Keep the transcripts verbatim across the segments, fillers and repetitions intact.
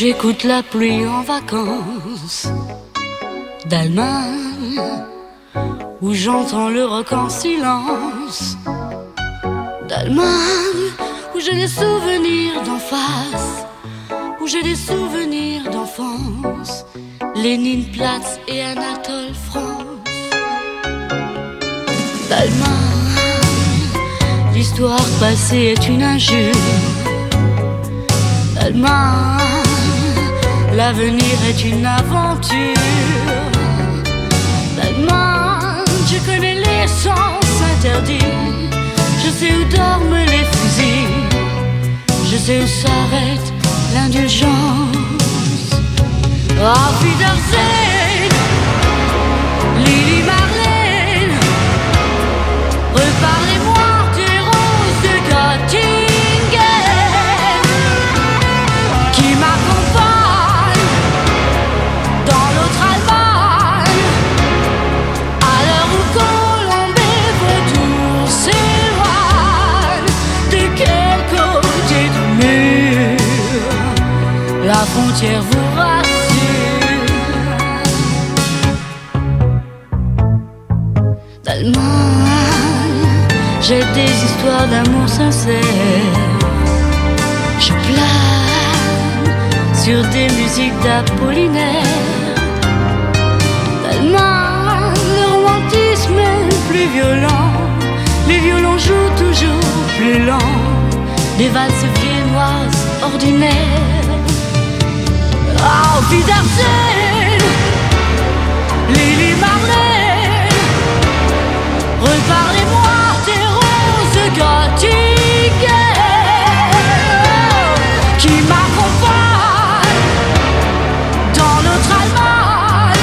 j'écoute la pluie en vacances d'Allemagne, où j'entends le rock en silence d'Allemagne, où j'ai des souvenirs d'en face, où j'ai des souvenirs d'enfance, Léninplatz et Anatole France d'Allemagne. L'histoire passée est une injure d'Allemagne, l'avenir est une aventure d'Allemagne. Je connais les sens interdits, je sais où dorment les fusils, je sais où s'arrête l'indulgence. Auf Wiedersehen, Lili Marlène, reparlez-moi des roses de Göttingen la frontière vous rassure d'Allemagne. J'ai des histoires d'amour sincères, je plane sur des musiques d'Apollinaire d'Allemagne. Le romantisme est le plus violent, les violons jouent toujours plus lent des valses viennoises ordinaires. Auf Wiedersehen, Lili Marlène, reparlez-moi des roses Göttingen qui m'accompagnent dans notre Allemagne,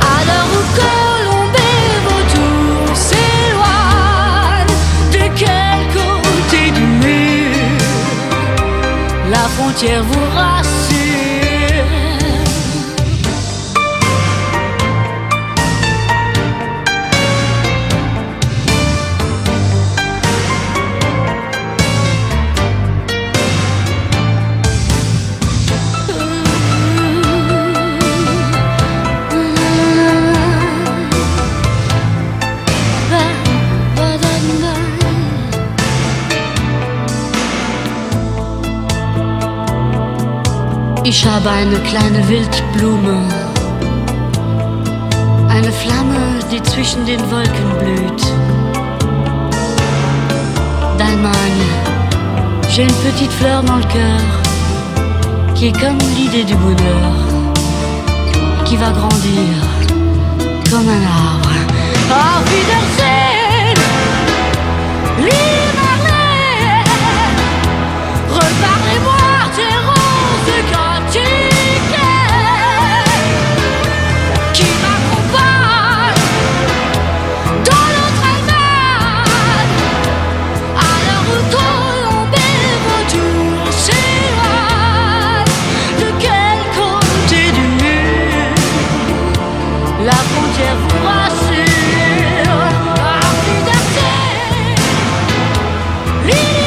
à l'heure où Colomb et Vautour s'éloignent. De quel côté du mur la frontière vous rassure? Ich habe eine kleine Wildblume, eine Flamme, die zwischen den Wolken blüht d'Allemagne. J'ai une petite fleur dans le cœur qui est comme l'idée du bonheur, qui va grandir comme un arbre. Auf Wiedersehen, Lili Marlène, reparlez-moi tes roses de Göttingen qui m'accompagnent dans l'autre Allemagne, à l'heure où Colomb et Vautour s'éloignent. De quel côté du mur la frontière vous rassure? Auf Wiedersehen, Lili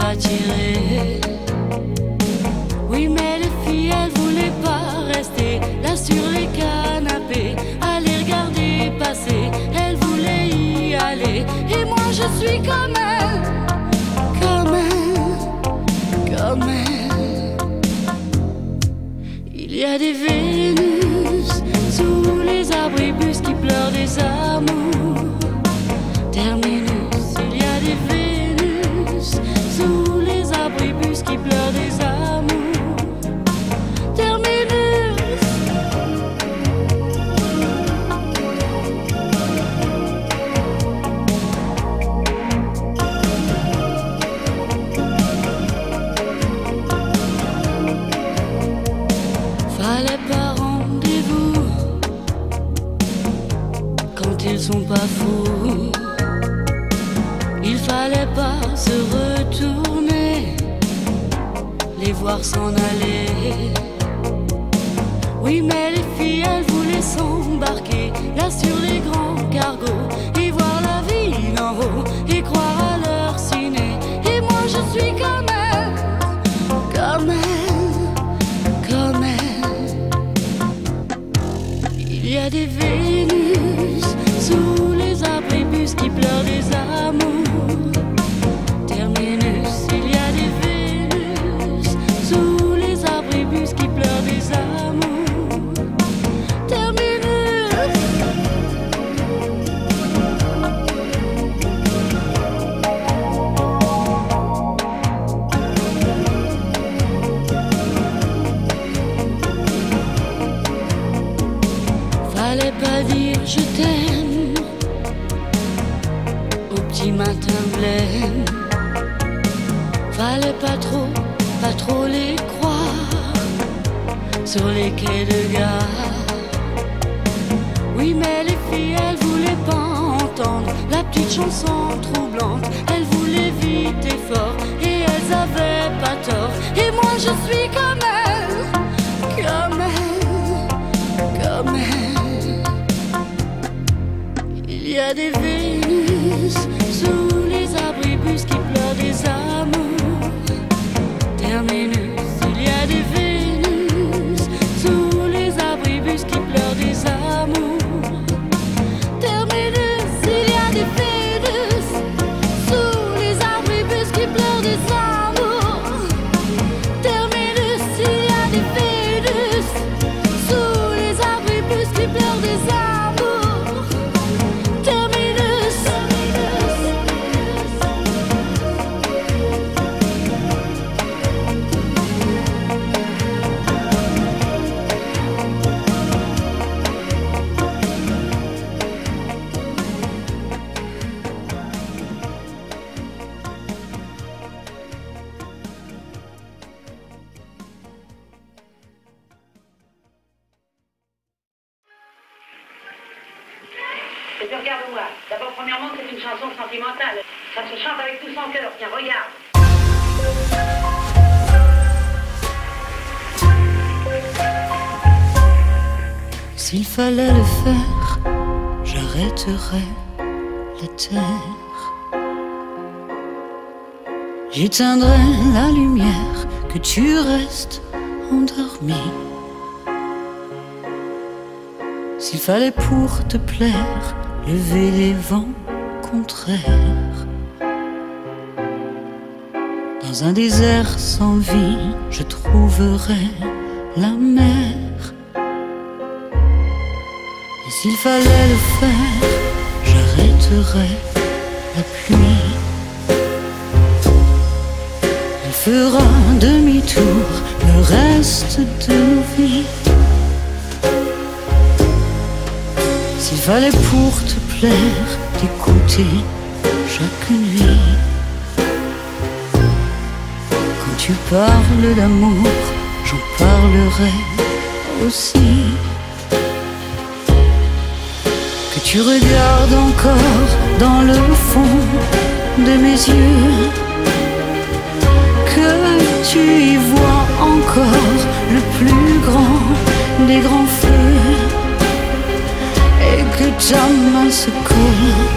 attiré. Oui, mais les filles, elles voulaient pas rester là sur les canapés, aller regarder passer, elles voulaient y aller. Et moi je suis comme elle, comme elle, comme elle. Il y a des Vénus sous les abribus qui pleurent des amours terminus. Il y a des Jésus qui pleure des amours. Terminus. Fallait pas rendez-vous quand ils sont pas fous. Il fallait pas se retourner, les voir s'en aller. Oui, mais les filles, elles voulaient s'embarquer là sur les grands cargos et voir la ville d'en haut et croire à leur ciné. Et moi, je suis comme elle, comme elle, comme elle. Il y a des Vénus sous les abribus qui pleurent des amours. Fallait pas dire je t'aime au petit matin blême. Fallait pas trop, pas trop les croire sur les quais de gare. Oui, mais les filles, elles voulaient pas entendre la petite chanson troublante. Elles voulaient vite et fort et elles avaient pas tort. Et moi je suis comme elles, comme elles, comme elles. Il y a des Vénus sous les abribus qui pleurent des amours. Terminus. Il y a des Vénus sous les abribus qui pleurent des amours. Terminus. Il y a des Vénus sous les abribus qui pleurent des amours. Terminus. Il y a des Vénus sous les abribus qui pleurent des amours. Regarde-moi. D'abord, premièrement, c'est une chanson sentimentale. Ça se chante avec tout son cœur. Tiens, regarde. S'il fallait le faire, j'arrêterais la terre. J'éteindrais la lumière, que tu restes endormi. S'il fallait pour te plaire, lever les vents contraires. Dans un désert sans vie, je trouverai la mer. Et s'il fallait le faire, j'arrêterai la pluie. Elle fera demi-tour le reste de nos vies. S'il fallait pour te plaire t'écouter chaque nuit, quand tu parles d'amour, j'en parlerai aussi. Que tu regardes encore dans le fond de mes yeux, que tu y vois encore le plus grand des grands feux. Et que ta main se colle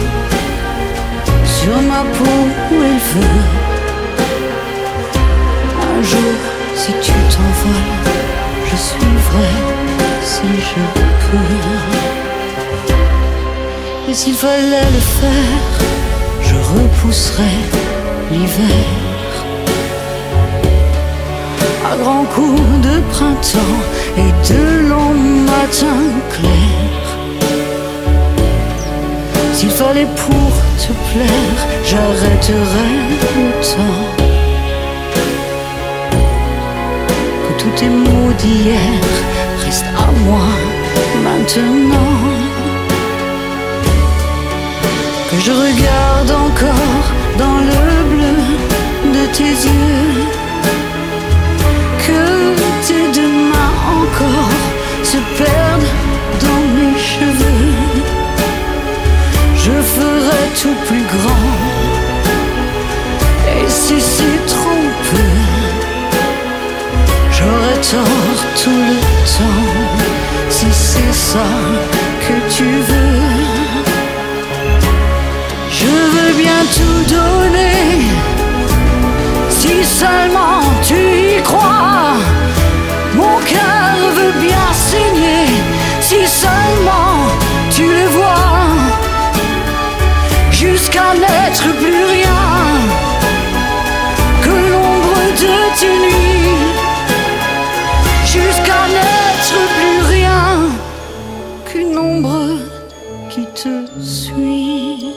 sur ma peau où elle veut. Un jour, si tu t'envoles, je suivrai si je peux. Et s'il fallait le faire, je repousserai l'hiver à grands coups de printemps et de longs matins clairs. S'il fallait pour te plaire, j'arrêterai le temps. Tous tes mots d'hier restent à moi maintenant. Que je regarde encore dans le bleu de tes yeux, que tes deux mains encore se perdent dans mes cheveux. Je ferai tout plus grand, et si c'est trop peu, j'aurais tort tout le temps, si c'est ça que tu veux. Je veux bien tout donner, si seulement tu y crois. Mon cœur veut bien saigner, si seulement tu le vois. Jusqu'à n'être plus rien que l'ombre de tes nuits, jusqu'à n'être plus rien qu'une ombre qui te suit.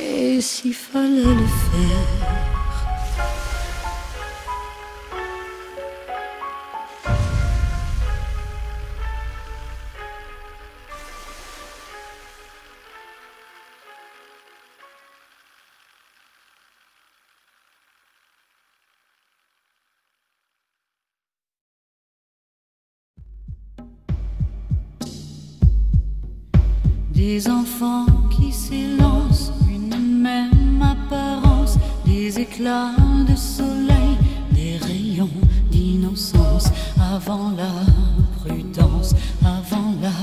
Et s'il fallait le faire, des enfants qui s'élancent, une même apparence, des éclats de soleil, des rayons d'innocence, avant la prudence, avant la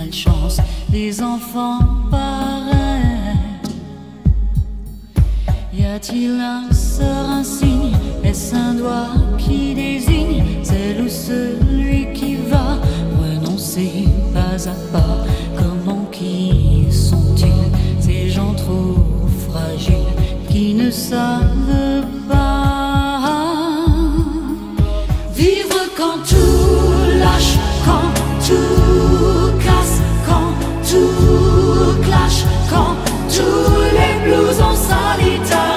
malchance, des enfants pareils. Y a-t-il un sort, un signe, est-ce un doigt qui désigne celle ou celui qui va renoncer pas à pas? Comment, qui sont-ils, ces gens trop fragiles qui ne savent pas vivre quand tout lâche, quand tout casse, quand tout clash, quand tous les blues en solitaire.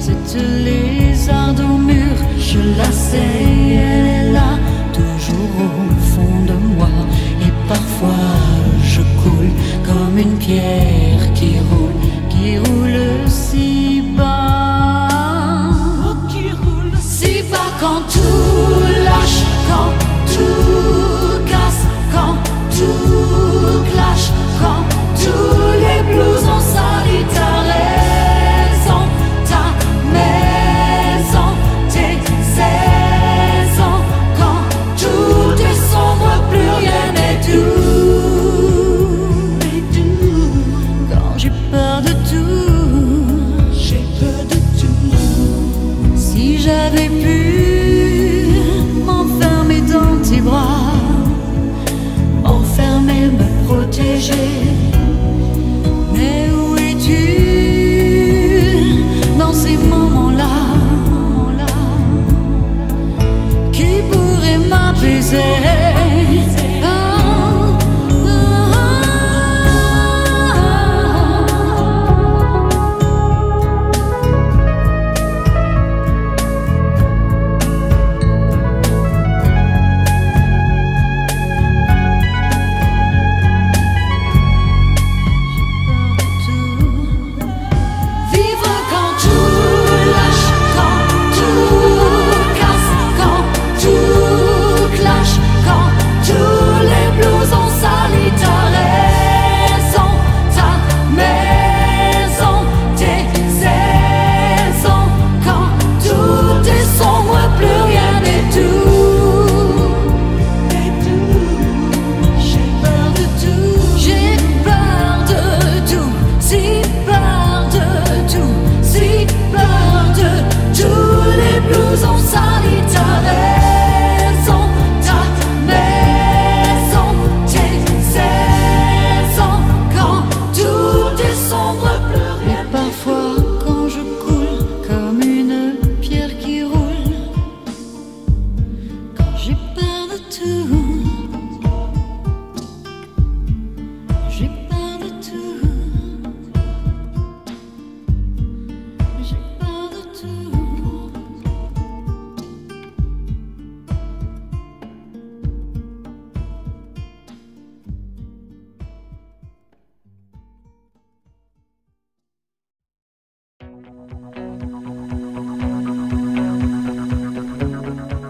Cette lézarde au mur, je la sais, elle est là, toujours au fond de moi. Et parfois je coule comme une pierre qui roule, qui roule si bas, oh, qui roule si bas. Quand tout lâche, quand tout casse, quand tout clash, quand tous les blues en solitaire. Mais où es-tu dans ces moments-là? Qui pourrait m'apaiser?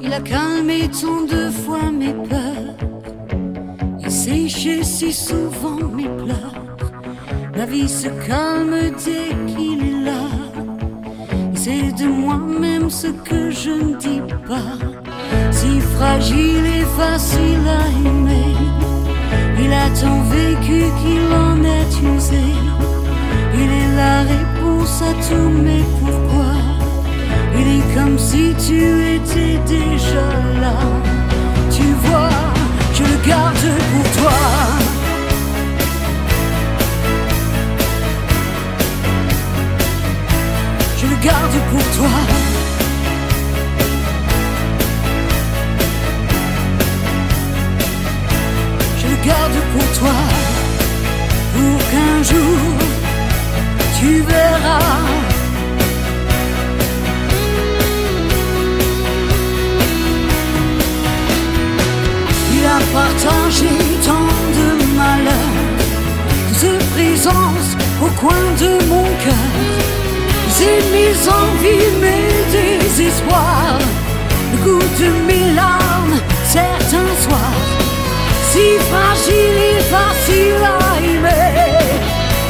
Il a calmé tant de fois mes peurs et séché si souvent mes pleurs. La vie se calme dès qu'il est là. C'est de moi-même ce que je ne dis pas. Si fragile et facile à aimer, il a tant vécu qu'il en est usé. Il est la réponse à tous mes pourquoi. Il est comme si tu étais déjà là. Tu vois, je le garde pour toi. Je le garde pour toi. Je le garde pour toi. Pour qu'un jour, tu verras. Il a partagé tant de malheurs, de présence au coin de mon cœur. J'ai mis en vie mes désespoirs, le goût de mes larmes certains soirs. Si fragile et facile à aimer,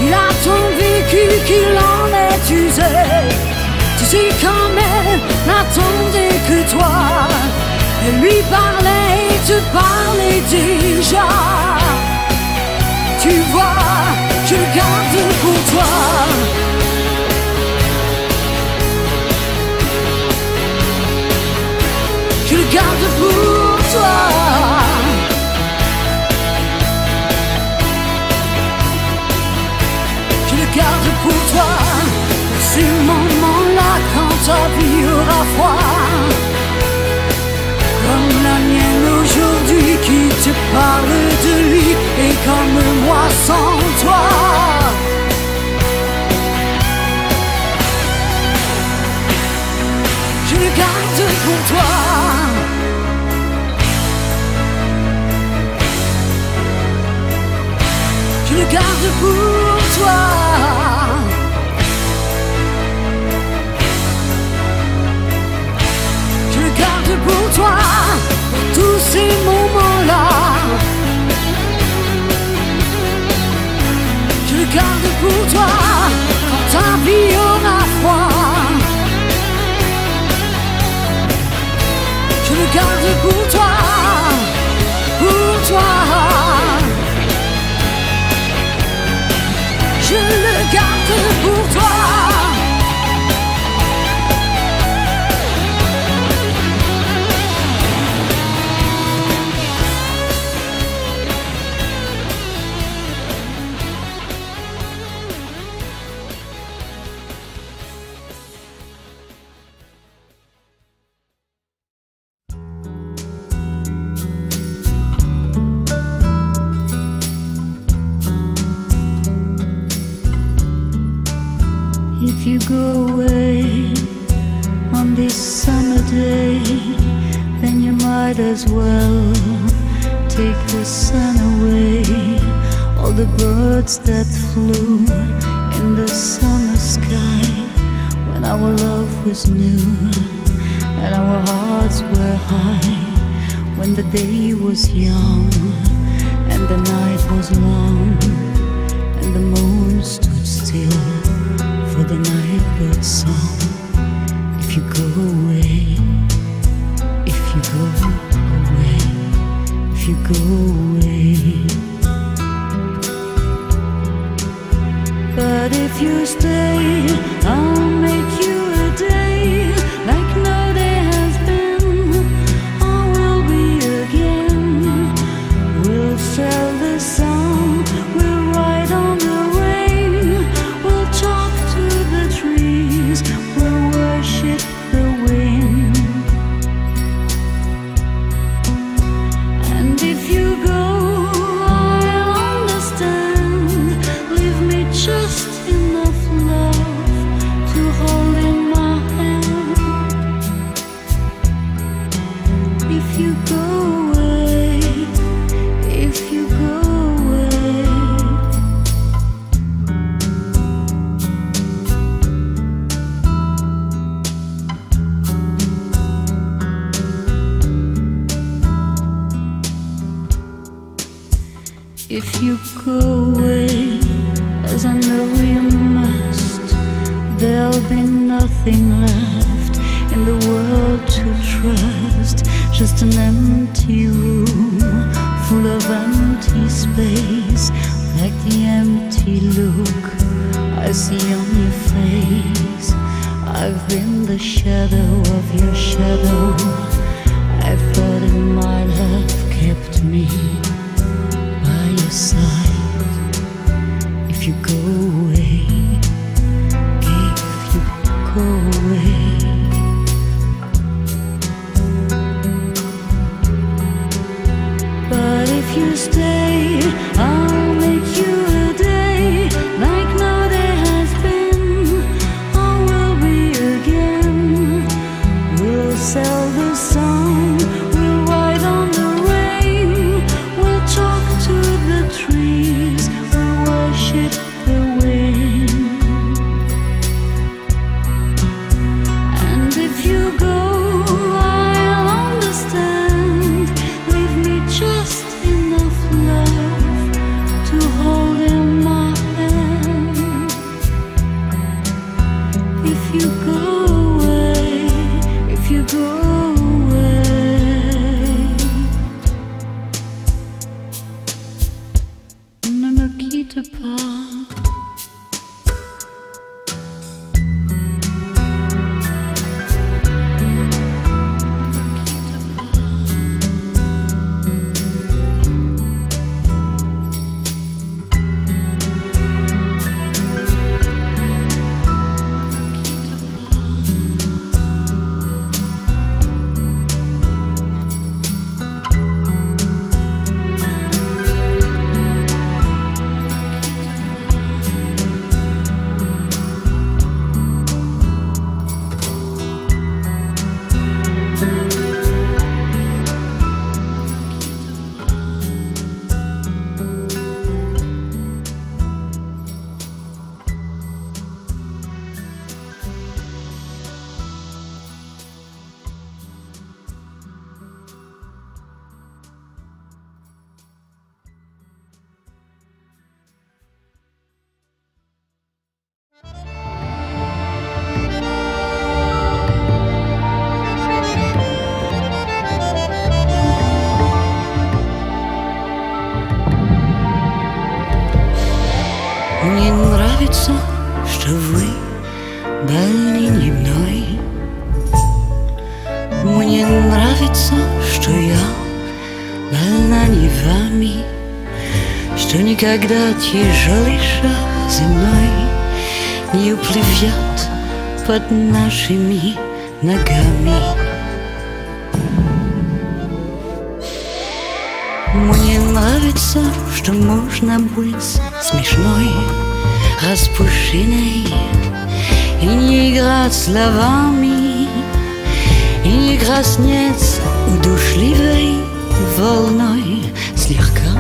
il a tant vécu qu'il en est usé. Tu sais quand même, n'attendait que toi. Elle lui parlait et te parlait déjà. Tu vois, je le garde pour toi. Je le garde pour toi. Je le garde pour toi. Pour ces moments-là, quand ta vie aura froid. Comme la mienne aujourd'hui qui te parle de lui et comme moi sans toi. Je le garde pour toi. Je le garde pour toi. Je le garde pour toi. Tous ces moments-là, je le garde pour toi. Quand ta vie aura froid, je le garde pour toi, pour toi. Je le garde pour toi. If you go away on this summer day, then you might as well take the sun away. All the birds that flew in the summer sky, when our love was new and our hearts were high, when the day was young and the night was long, and the moon stood still for the nightbird song. If you go away, if you go away, if you go away. But if you stay, I'll make you a day like no day. If you go away, as I know you must, there'll be nothing left in the world to trust. Just an empty room full of empty space, like the empty look I see on your face. I've been the shadow of your shadow. I thought it might have kept me side. If you go away, if you go away, but if you stay, I'll make you a day like no day has been, or will be again. We'll sell the song, we'll ride on the rain, we'll talk to the trees, will worship the wind. And if you go, I'll understand. Leave me just enough love to hold in my hand. If you go away, if you go away. Ne me quitte Мне нравится, что вы больны не мной. Мне нравится, что я больна не вами, что никогда тяжелый шаг земной не уплывет под нашими ногами. Мне нравится, что можно быть смешной, распущенной, и не играть словами, и не краснеть удушливой волной, слегка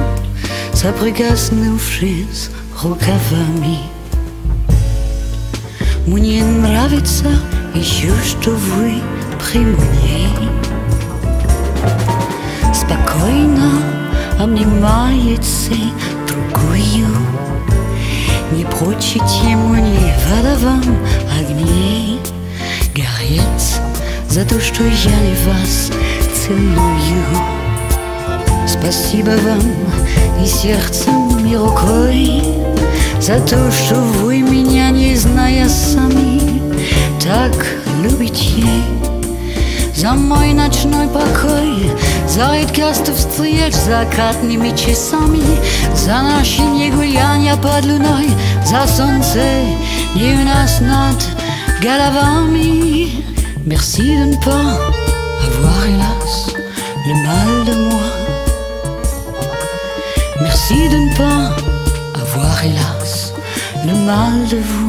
соприкоснувшись рукавами. Мне нравится еще, что вы при мне спокойно обнимаете другую, не прочит ему ни вода вам огней гореть за то, что я не вас целую. Спасибо вам и сердцем, и рукой за то, что вы меня, не зная сами, так любите. За мой ночной покой, за редкость встреч закатными часами, за наши негулянья под луной, за солнце и у нас над головами. Merci de ne pas avoir hélas le mal de moi. Merci de ne pas avoir hélas le mal de vous.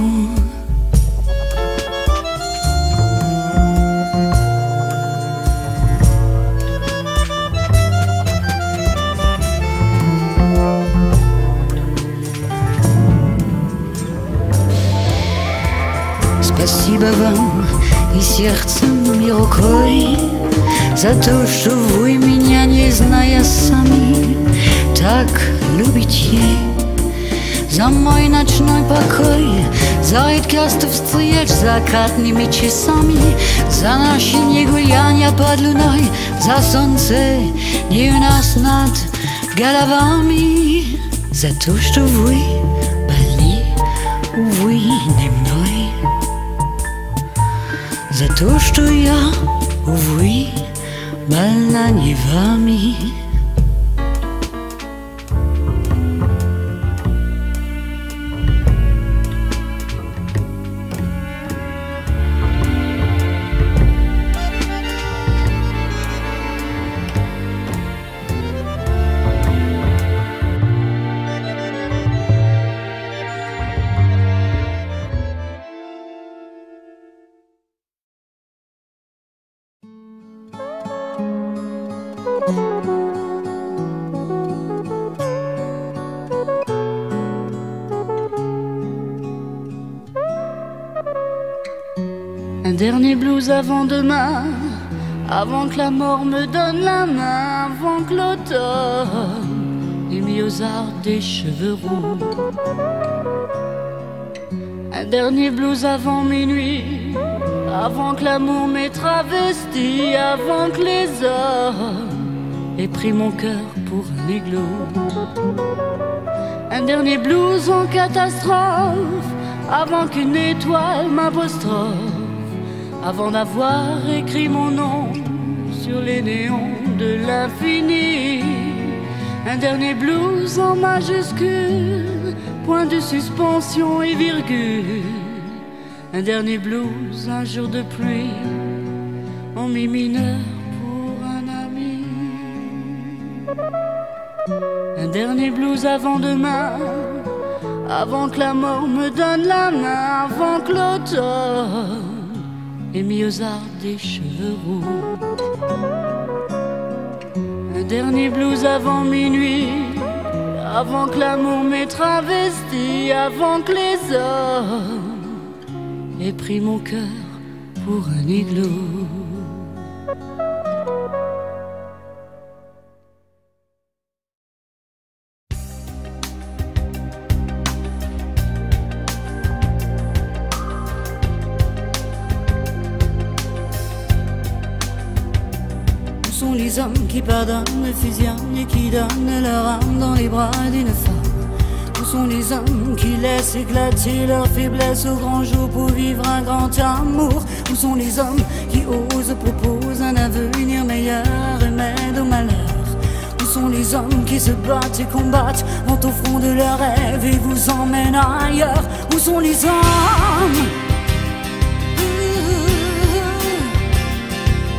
сердцем рукой за то, что вы меня, не зная сами, так любите. За мой ночной покой, за редкастовствуешь закатными часами, за наши негулянья под луной, за солнце не у нас над головами, за то, что вы были, увы, не мной, за то, что я, увы, больна не вами. Un dernier blues avant demain, avant que la mort me donne la main, avant que l'automne ait mis aux arbres des cheveux roux. Un dernier blues avant minuit, avant que l'amour m'ait travesti, avant que les hommes aient pris mon cœur pour un igloo. Un dernier blues en catastrophe, avant qu'une étoile m'apostrophe, avant d'avoir écrit mon nom sur les néons de l'infini. Un dernier blues en majuscule, point de suspension et virgule. Un dernier blues, un jour de pluie, en mi mineur pour un ami. Un dernier blues avant demain, avant que la mort me donne la main, avant que l'automne et mis aux arbres des cheveux roux. Un dernier blues avant minuit, avant que l'amour m'ait travesti, avant que les hommes aient pris mon cœur pour un igloo. Les hommes qui pardonnent, fusionnent et qui donnent leur âme dans les bras d'une femme. Où sont les hommes qui laissent éclater leur faiblesse au grand jour pour vivre un grand amour? Où sont les hommes qui osent, proposent un avenir meilleur, remède au malheur? Où sont les hommes qui se battent et combattent, vont au fond de leurs rêves et vous emmènent ailleurs? Où sont les hommes?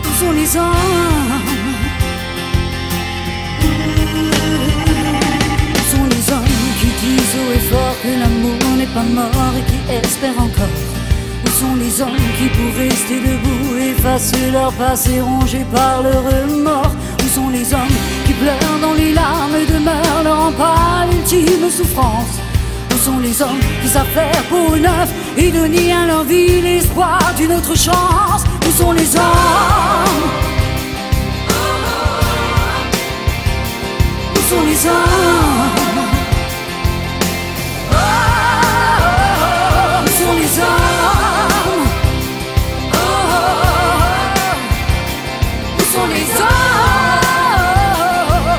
Où sont les hommes? Haut et fort que l'amour n'est pas mort et qui espère encore. Où sont les hommes qui pour rester debout effacer leur passé rongé par le remords? Où sont les hommes qui pleurent dans les larmes et demeurent leur rempart, l'ultime souffrance? Où sont les hommes qui savent faire peau neuve et donner à leur vie l'espoir d'une autre chance? Où sont les hommes? Où sont les hommes? Où sont les hommes? Oh, oh, oh, oh. Où sont les hommes?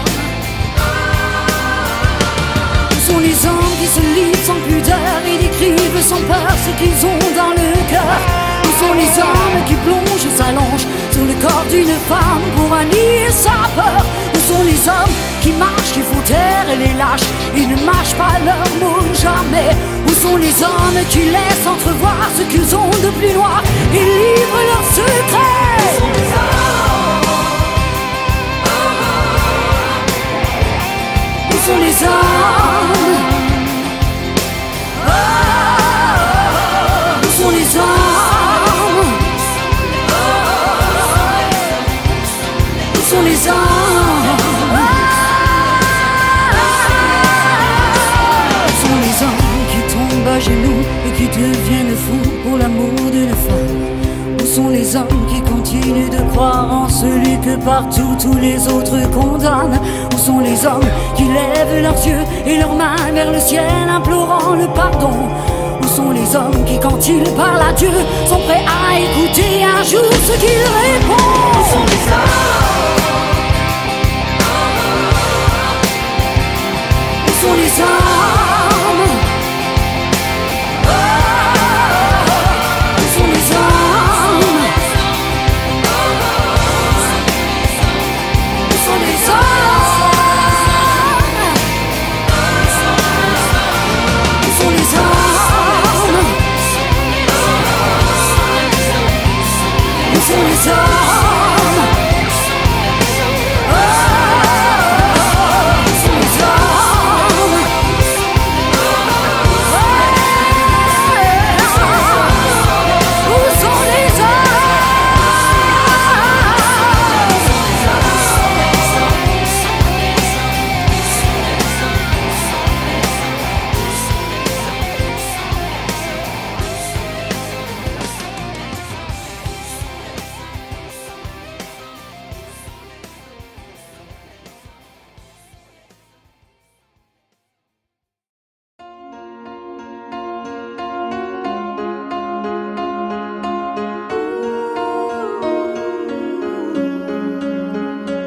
Où sont les hommes qui se livrent sans pudeur et décrivent sans peur ce qu'ils ont dans le cœur? Où sont les hommes qui plongent et s'allongent sur le corps d'une femme pour annihiler sa peur? Où sont les hommes qui marchent, qui font taire et les lâchent, ils ne marchent pas leur mot jamais? Où sont les hommes qui laissent entrevoir ce qu'ils ont de plus noir et livrent leurs secrets? Où sont les hommes? Où sont les hommes? Où sont les hommes? Où sont les hommes? Genoux et qui deviennent fous pour l'amour d'une femme. Où sont les ces hommes qui continuent de croire en celui que partout tous les autres condamnent? Où sont les hommes qui lèvent leurs yeux et leurs mains vers le ciel implorant le pardon? Où sont les hommes qui, quand ils parlent à Dieu, sont prêts à écouter un jour ce qu'il répond? Où sont les hommes? Où sont les hommes? Où sont les hommes? Où sont les hommes? Où sont les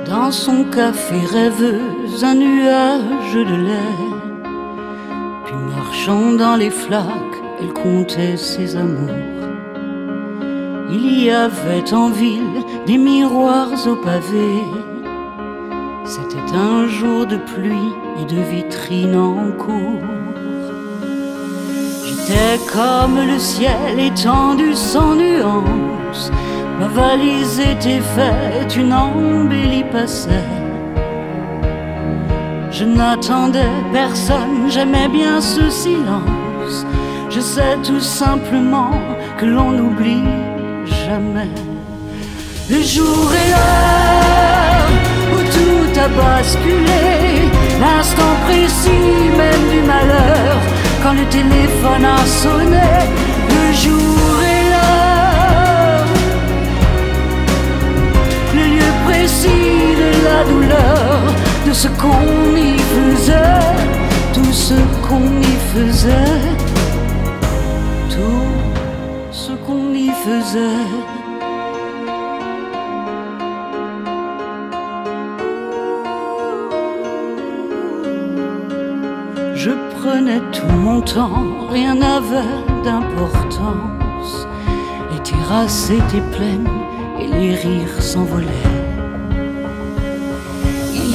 Dans son café rêveuse, un nuage de laine. Puis marchant dans les flaques, elle comptait ses amours. Il y avait en ville des miroirs au pavé. C'était un jour de pluie et de vitrines en cours. J'étais comme le ciel étendu sans nuance. Ma valise était faite, une embellie passait. Je n'attendais personne, j'aimais bien ce silence. Je sais tout simplement que l'on n'oublie jamais. Le jour et l'heure où tout a basculé, l'instant précis même du malheur, quand le téléphone a sonné. Le jour et l'heure, de la douleur, de ce qu'on y faisait, tout ce qu'on y faisait, tout ce qu'on y faisait. Je prenais tout mon temps, rien n'avait d'importance. Les terrasses étaient pleines et les rires s'envolaient.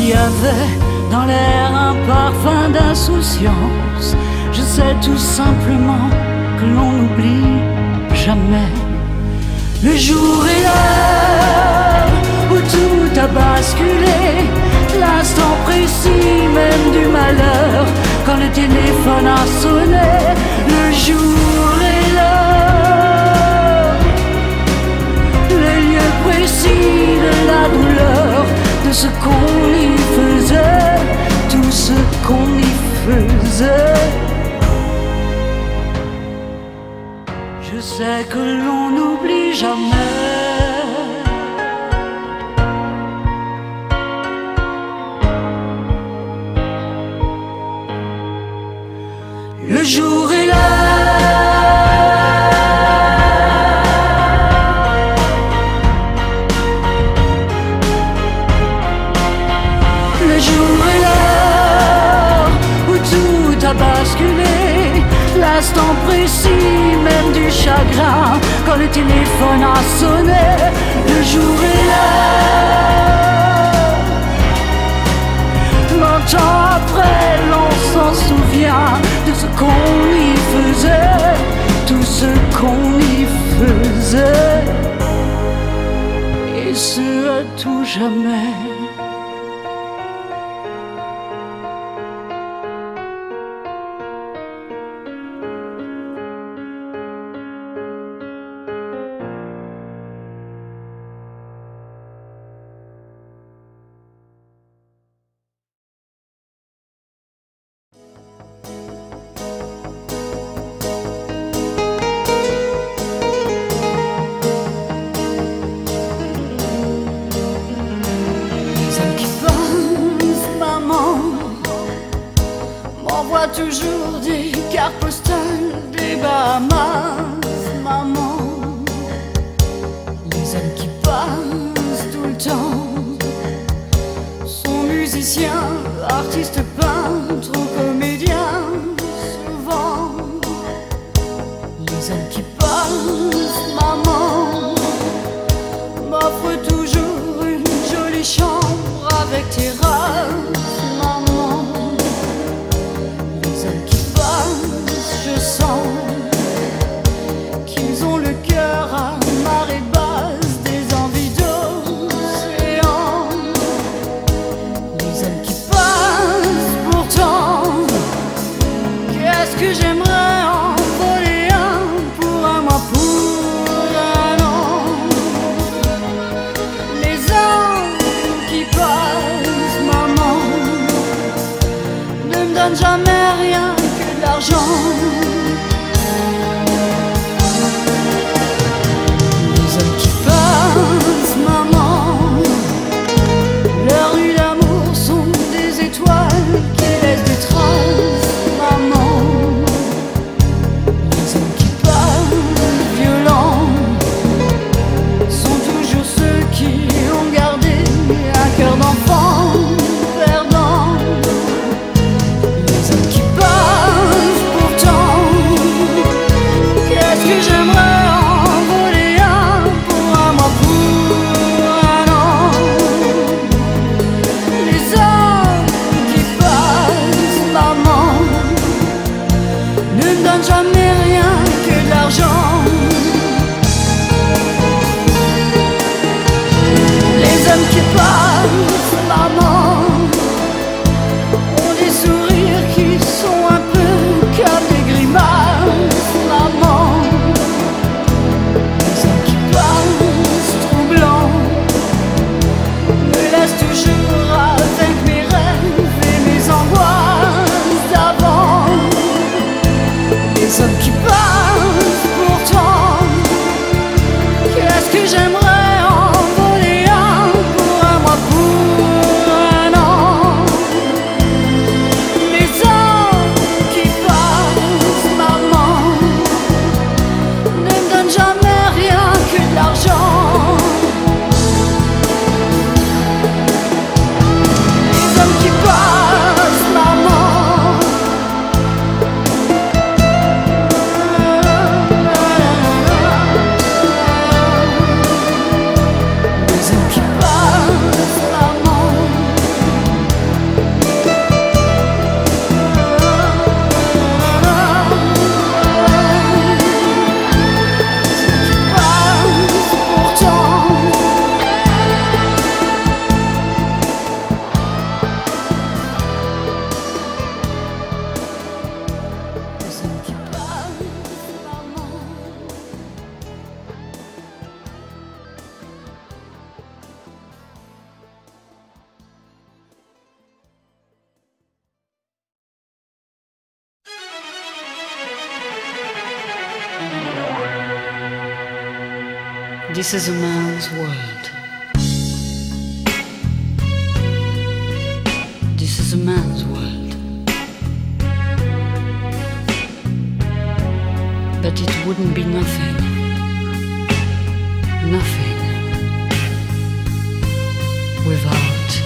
Il y avait dans l'air un parfum d'insouciance. Je sais tout simplement que l'on n'oublie jamais. Le jour et l'heure où tout a basculé, l'instant précis même du malheur, quand le téléphone a sonné. Le jour et l'heure, le lieu précis de la douleur, de ce qu'on y faisait, tout ce qu'on y faisait. Je sais que l'on n'oublie jamais. Le jour est là. L'instant précis même du chagrin, quand le téléphone a sonné. Le jour est là. Longtemps après l'on s'en souvient, de ce qu'on y faisait, tout ce qu'on y faisait, et ce à tout jamais. toujours des cartes postales des Bahamas, maman. Les hommes qui passent tout le temps sont musiciens, artistes, peintres ou comédiens, souvent. Les hommes qui passent, maman, m'offrent toujours une jolie chambre avec terrasse, maman. Les hommes qui passent, je sens qu'ils ont le cœur à marée basse, des envies d'océan. Les hommes qui passent, pourtant, qu'est-ce que j'aimerais en voler un pour un mois, pour un an. Les hommes qui passent, maman, ne me donnent jamais rien que de l'argent. Les hommes qui passent, pourtant, qu'est-ce que j'aimerais en voler un pour un mois, pour un an. Les hommes qui passent, maman, ne me donnent jamais rien que de l'argent. Les hommes qui passent, maman. This is a man's world. This is a man's world. But it wouldn't be nothing, nothing, without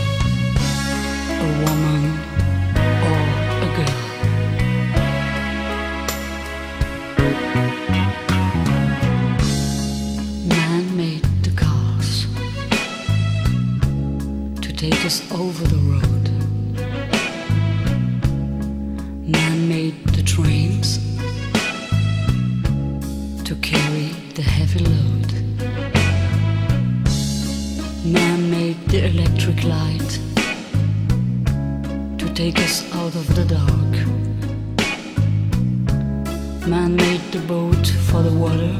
a woman or a girl. Take us over the road. Man made the trains to carry the heavy load. Man made the electric light to take us out of the dark. Man made the boat for the water,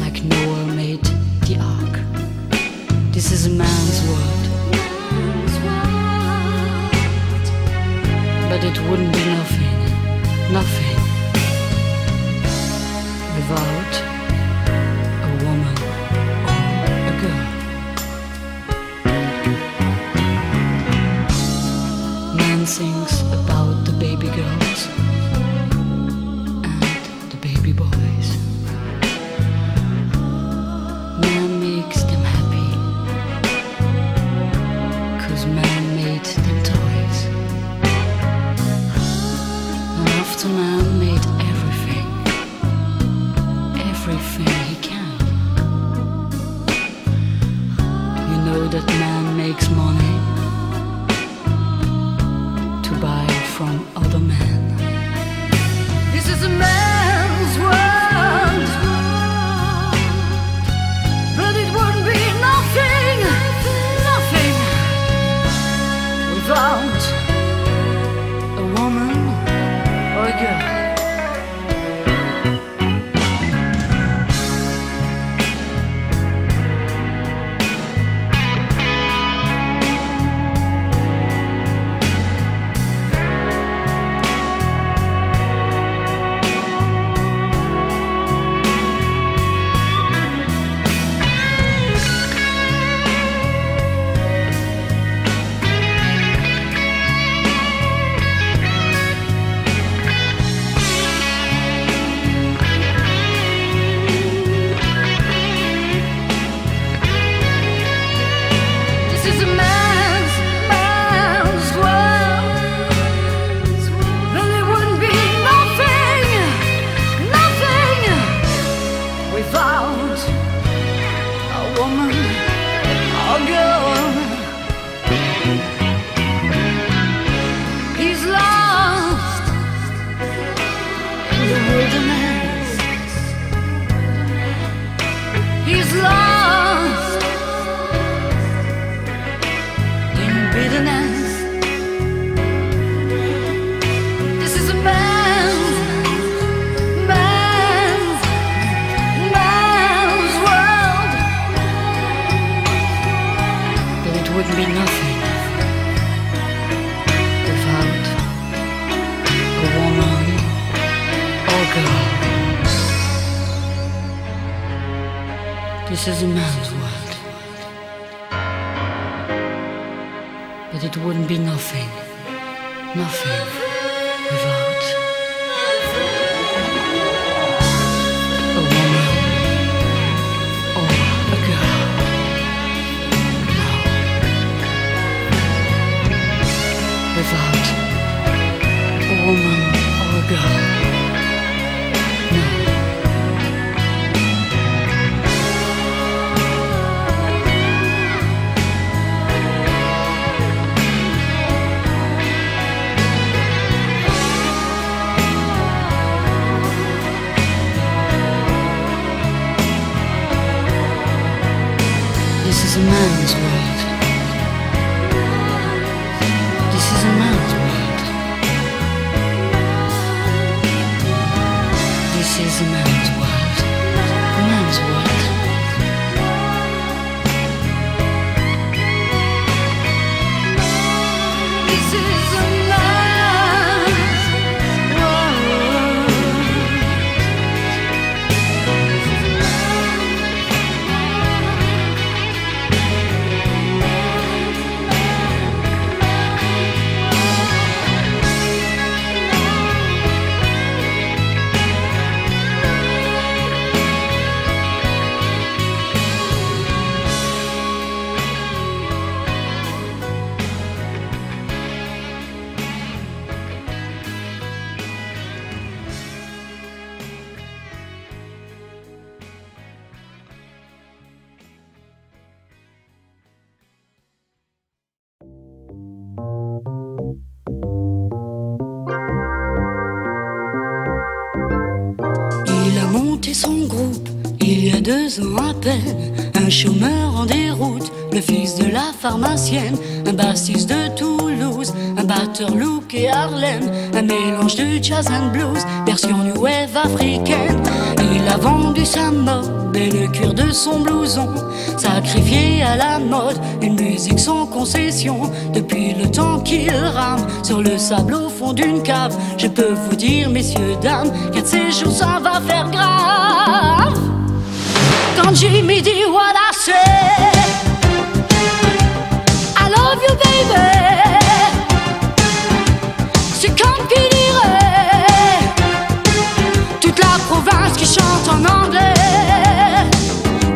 like Noah made the ark. This is a man's world. Man's world. But it wouldn't be nothing, nothing, without a woman or a girl. Man sings about that man makes money to buy from other men. This is a man's world, but it would be nothing, nothing without a woman or a girl. This is a man's world, but it wouldn't be nothing, nothing without a woman or a girl. No, without a woman or a girl. No. This is a man's world. This is a man's world. This is a man's world. A man's world. This is a man's world. Son groupe, il y a deux ans à peine, un chômeur en déroute, le fils de la pharmacienne, un bassiste de Toulouse, un batteur look et Harlem, un mélange de jazz and blues, version new wave africaine. Il a vendu sa mode et le cuir de son blouson, sacrifié à la mode, une musique sans concession. Depuis le temps qu'il rame sur le sable au fond d'une cave, je peux vous dire, messieurs, dames, qu'un de ces jours ça va faire grave. Quand Jimmy dit what I say, I love you baby, c'est comme qu'il dirait toute la province qui chante en anglais.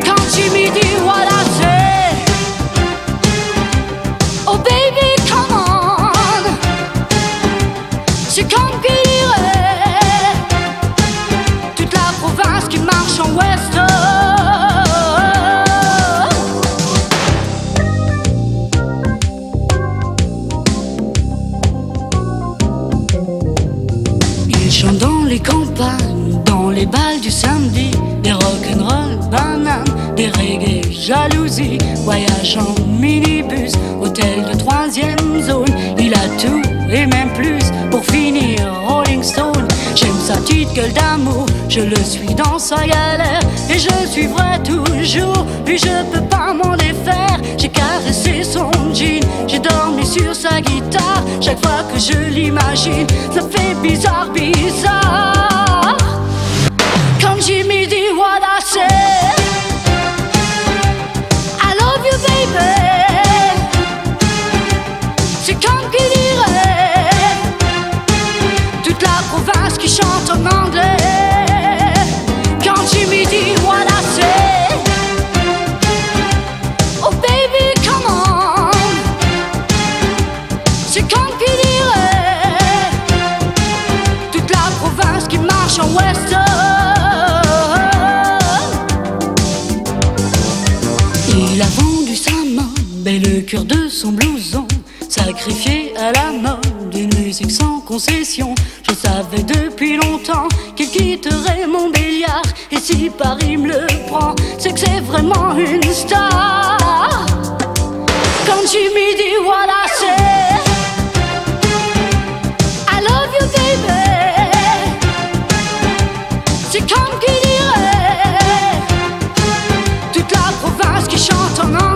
Quand Jimmy dit what I say, oh baby come on, c'est comme qu'il dirait toute la province qui marche en ouest. les balles du samedi, des rock'n'roll, bananes, des reggae, jalousie, voyage en minibus, hôtel de troisième zone. Il a tout et même plus, pour finir Rolling Stone. J'aime sa petite gueule d'amour, je le suis dans sa galère, et je le suivrai toujours, lui je peux pas m'en défaire. J'ai caressé son jean, j'ai dormi sur sa guitare, chaque fois que je l'imagine, ça fait bizarre, bizarre. Comme Jimmy dit what I say, I love you baby. C'est comme qui dirait toute la province qui chante en anglais. Quand Jimmy dit what I say, oh baby come on. C'est comme qui dirait toute la province qui marche en ouest. Il a vendu sa molle et le cœur de son blouson, sacrifié à la mode d'une musique sans concession. Je savais depuis longtemps qu'il quitterait Montbéliard, et si Paris me le prend, c'est que c'est vraiment une star. Quand Jimmy dit what I say, I love you baby. C'est comme qui dirait toute la province qui chante en anglais.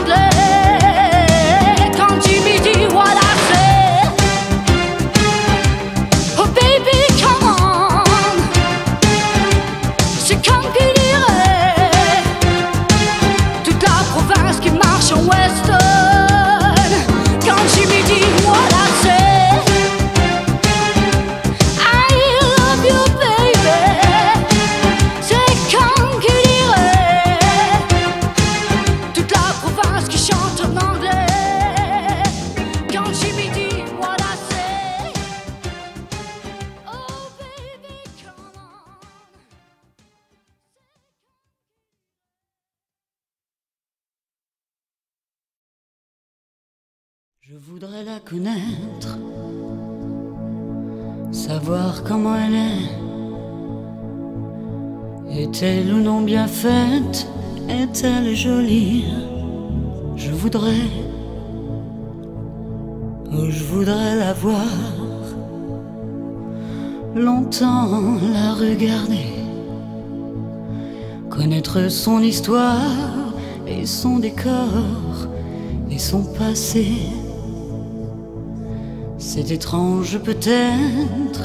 Je voudrais la connaître, savoir comment elle est. Est-elle ou non bien faite? Est-elle jolie? Je voudrais, oh, je voudrais la voir, longtemps la regarder, connaître son histoire et son décor et son passé. C'est étrange peut-être,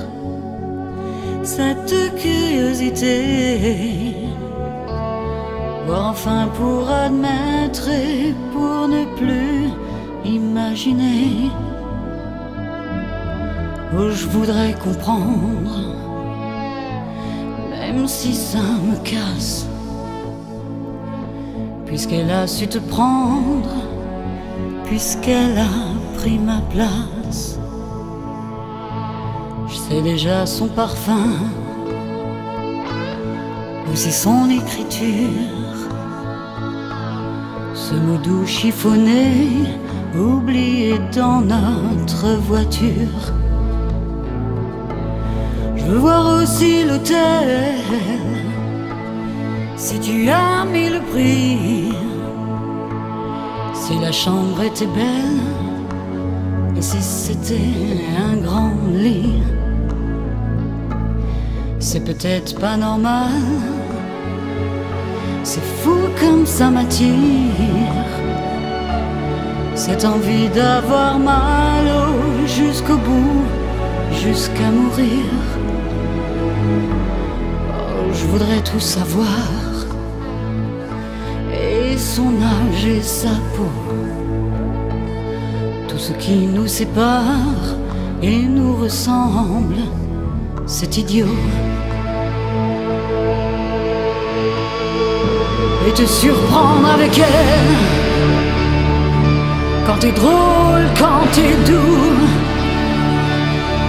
cette curiosité, voir enfin pour admettre et pour ne plus imaginer. Oh, je voudrais comprendre, même si ça me casse, puisqu'elle a su te prendre, puisqu'elle a pris ma place. Je sais déjà son parfum, aussi son écriture, ce mot doux chiffonné, oublié dans notre voiture. Je veux voir aussi l'hôtel, si tu as mis le prix, si la chambre était belle, et si c'était un grand lit. C'est peut-être pas normal, c'est fou comme ça m'attire, cette envie d'avoir mal, oh, jusqu'au bout, jusqu'à mourir. Oh, je voudrais tout savoir, et son âge et sa peau, tout ce qui nous sépare et nous ressemble, c'est idiot. Et te surprendre avec elle, quand t'es drôle, quand t'es doux,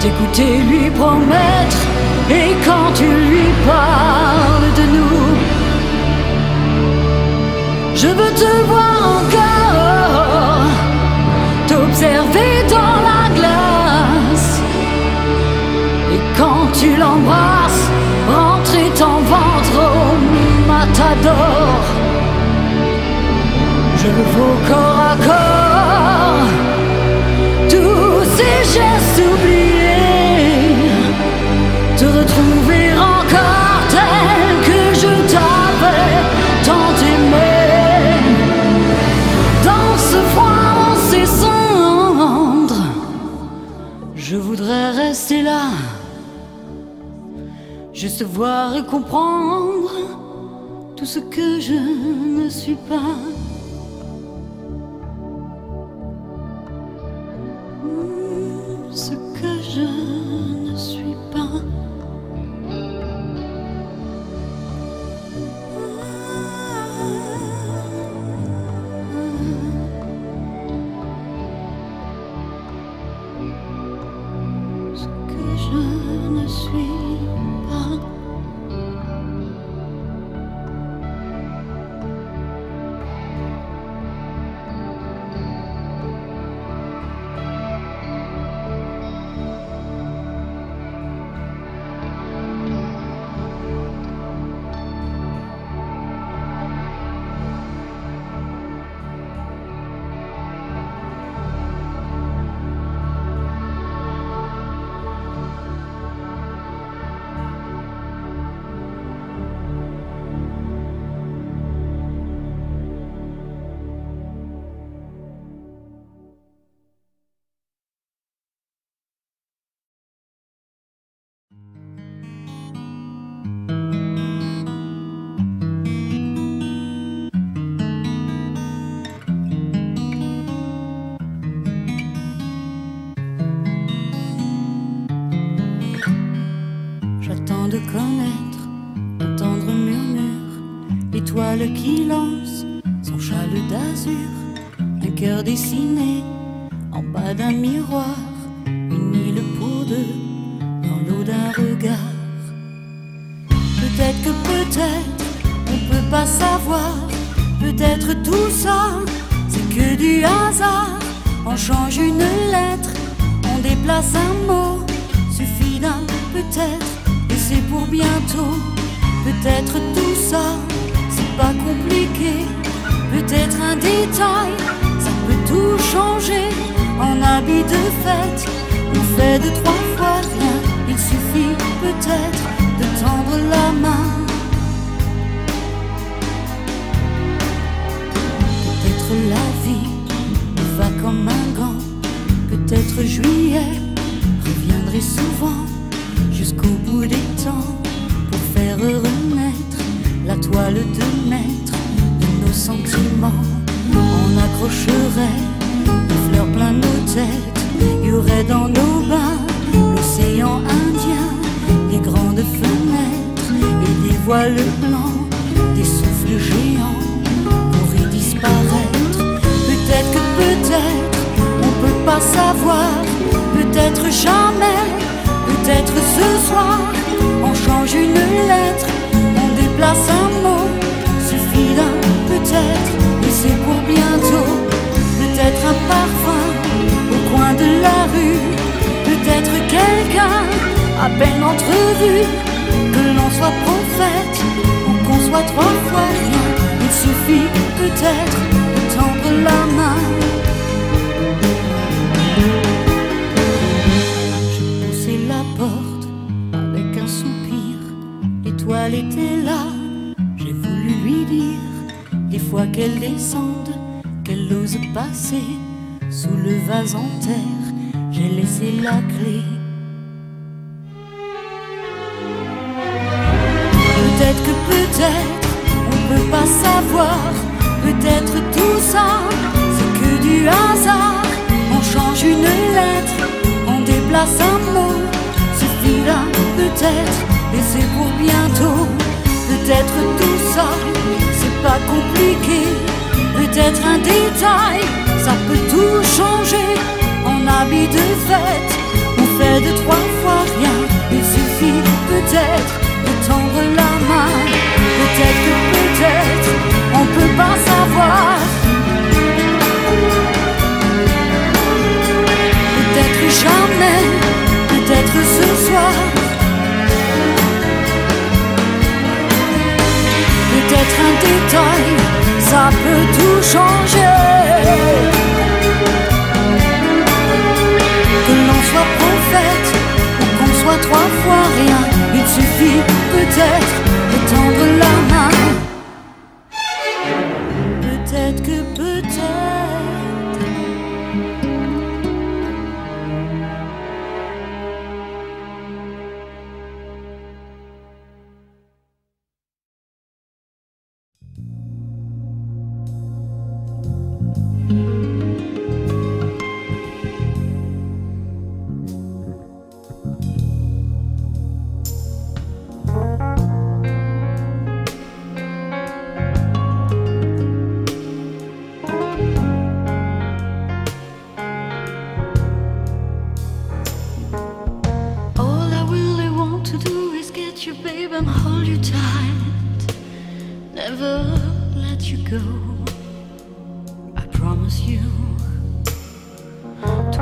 t'écouter lui promettre, et quand tu lui parles de nous. Je veux te voir encore, t'observer dans la glace, et quand tu l'embrasses, rentrer t'en vas. Je vous faut corps à corps, tous ces gestes oubliés, te retrouver encore tel que je t'avais tant aimé. Dans ce froid, en s'effondre, je voudrais rester là, juste voir et comprendre tout ce que je ne suis pas. Ce que je ne suis pas. Ce que je ne suis pas. De connaître, entendre murmure, l'étoile qui lance son châle d'azur, un cœur dessiné en bas d'un miroir, une île pour deux dans l'eau d'un regard. Peut-être que peut-être on peut pas savoir, peut-être tout ça c'est que du hasard. On change une lettre, on déplace un mot, suffit d'un peut-être. C'est pour bientôt, peut-être tout ça, c'est pas compliqué. Peut-être un détail, ça peut tout changer. En habit de fête, on fait de trois fois rien. Il suffit peut-être de tendre la main. Peut-être la vie nous va comme un gant. Peut-être juillet reviendrait souvent jusqu'au bout des temps pour faire renaître la toile de maître de nos sentiments. On accrocherait des fleurs plein nos têtes, il y aurait dans nos bains l'océan indien, des grandes fenêtres et des voiles blancs, des souffles géants pourraient disparaître. Peut-être que peut-être on peut pas savoir, peut-être jamais. Peut-être ce soir, on change une lettre, on déplace un mot, suffit d'un peut-être, et c'est pour bientôt. Peut-être un parfum au coin de la rue, peut-être quelqu'un à peine entrevu, que l'on soit prophète ou qu'on soit trois fois rien, il suffit peut-être de tendre la main. Avec un soupir, l'étoile était là, j'ai voulu lui dire, des fois qu'elle descende, qu'elle ose passer, sous le vase en terre, j'ai laissé la clé. Peut-être que peut-être, on peut pas savoir, peut-être tout ça, c'est que du hasard, on change une lettre, on déplace un mot. Peut-être, et c'est pour bientôt. Peut-être tout ça, c'est pas compliqué. Peut-être un détail, ça peut tout changer. En habit de fête, on fait de trois fois rien. Il suffit peut-être de tendre la main. Peut-être que peut-être, on peut pas savoir. Peut-être jamais, peut-être ce soir. Peut-être un détail, ça peut tout changer.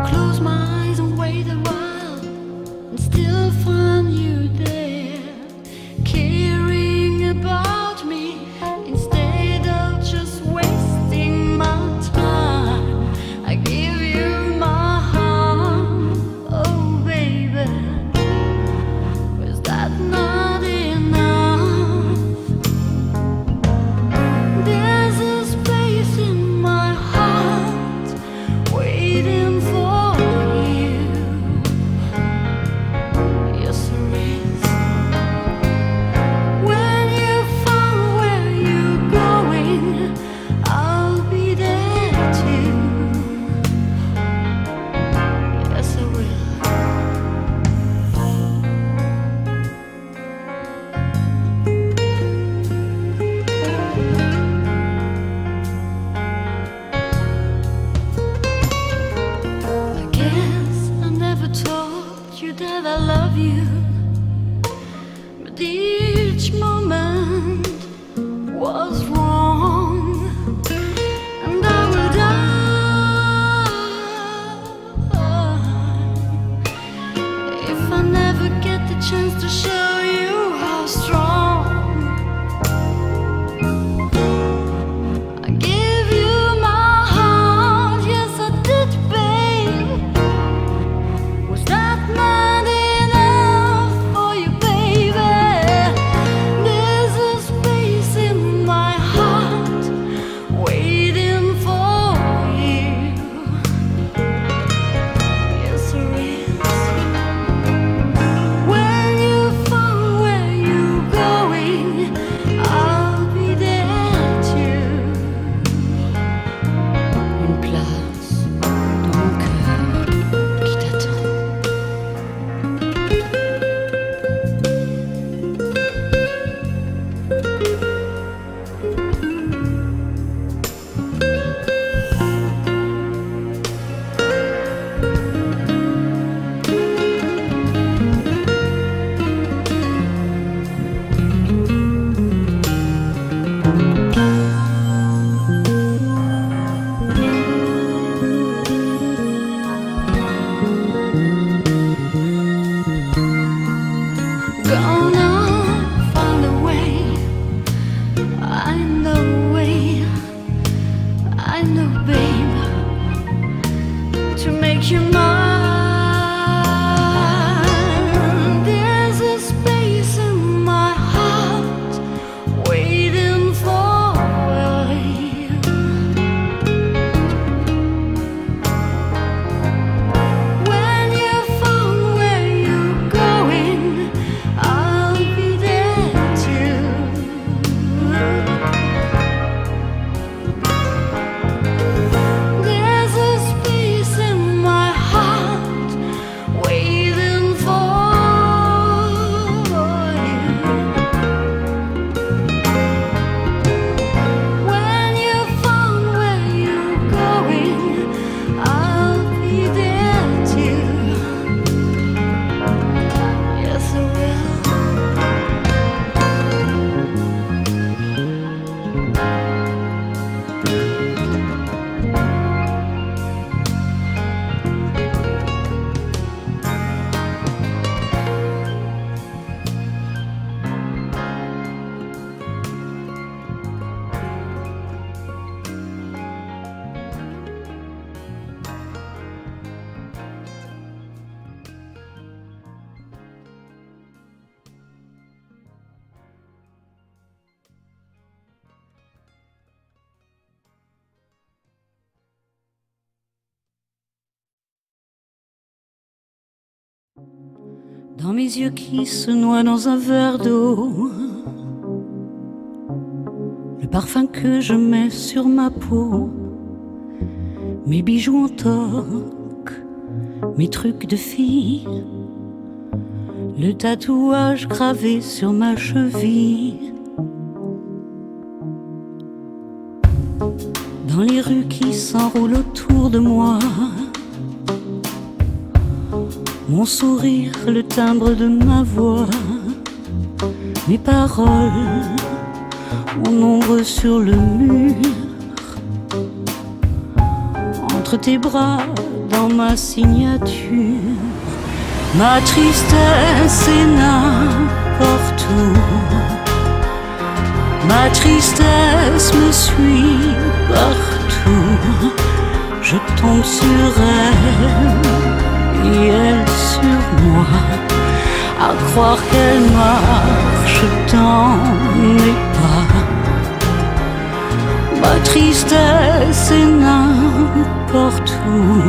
close my eyes and wait a while and still find you there, caring about me instead of just wasting my time. I give you my heart, oh baby, was that not enough? There's a space in my heart waiting. That I love you, but each moment was wrong, and I will die if I never get the chance to show you how strong. I give you my heart, yes I did, babe. Was that my your mind? There's a space in my heart waiting for you. When you find where you're going, I'll be there too. Dans mes yeux qui se noient dans un verre d'eau, le parfum que je mets sur ma peau, mes bijoux en toque, mes trucs de fille, le tatouage gravé sur ma cheville. Dans les rues qui s'enroulent autour de moi, mon sourire, le timbre de ma voix, mes paroles, mon ombre sur le mur, entre tes bras, dans ma signature. Ma tristesse est n'importe où. Ma tristesse me suit partout. Je tombe sur elle et elle sur moi. À croire qu'elle marche dans mes pas. Ma tristesse est n'importe où.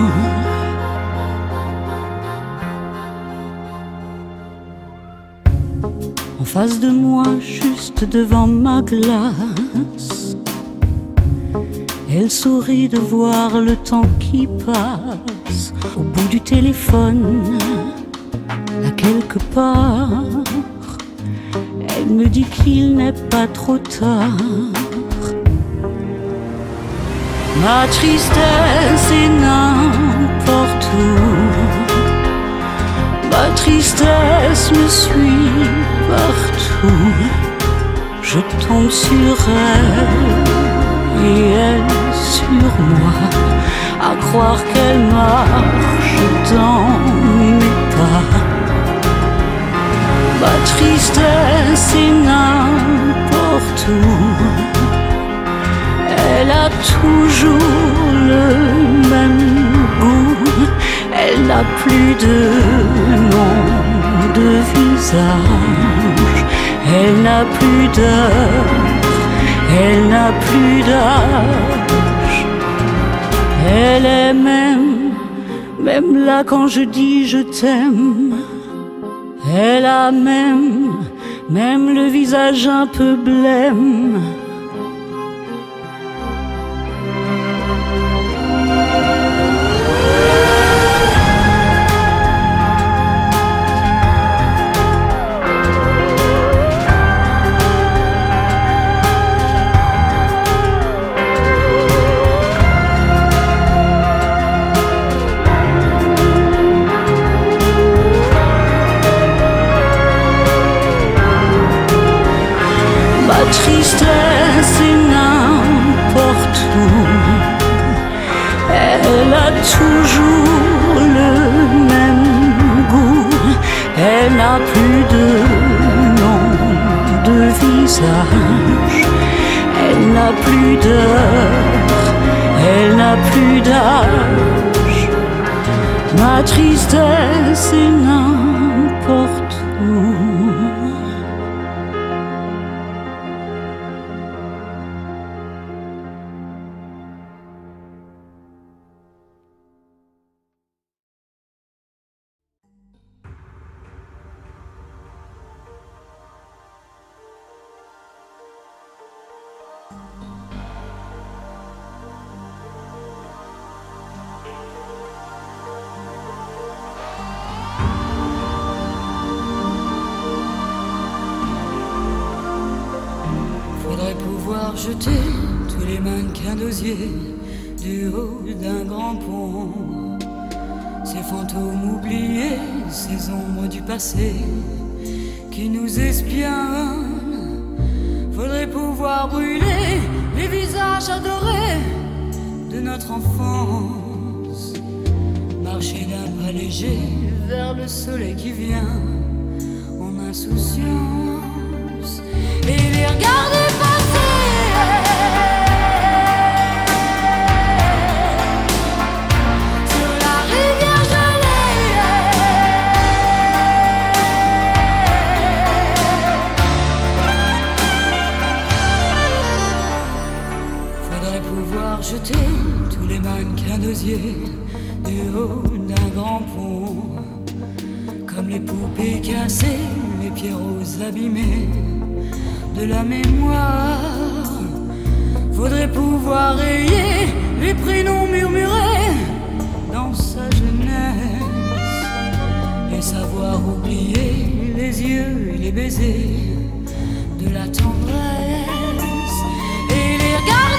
En face de moi, juste devant ma glace, elle sourit de voir le temps qui passe. Au bout du téléphone, à quelque part, elle me dit qu'il n'est pas trop tard. Ma tristesse est n'importe où. Ma tristesse me suit partout. Je tombe sur elle et elle sur moi. À croire qu'elle marche dans mes pas. Ma tristesse est n'importe où. Elle a toujours le même goût. Elle n'a plus de nom, de visage. Elle n'a plus d'heure, elle n'a plus d'âge. Elle est même, même là quand je dis je t'aime. Elle a même, même le visage un peu blême. Ma tristesse est n'importe où. Elle a toujours le même goût. Elle n'a plus de nom, de visage. Elle n'a plus d'heure, elle n'a plus d'âge. Ma tristesse est n'importe où. Jeter tous les mannequins d'osier du haut d'un grand pont. Ces fantômes oubliés, ces ombres du passé qui nous espionnent. Faudrait pouvoir brûler les visages adorés de notre enfance. Marcher d'un pas léger vers le soleil qui vient en insouciance et les regarder passer. Jeter tous les mannequins d'osier du haut d'un grand pont. Comme les poupées cassées, les pierrots abîmés de la mémoire. Faudrait pouvoir rayer les prénoms murmurés dans sa jeunesse et savoir oublier les yeux et les baisers de la tendresse et les regarder.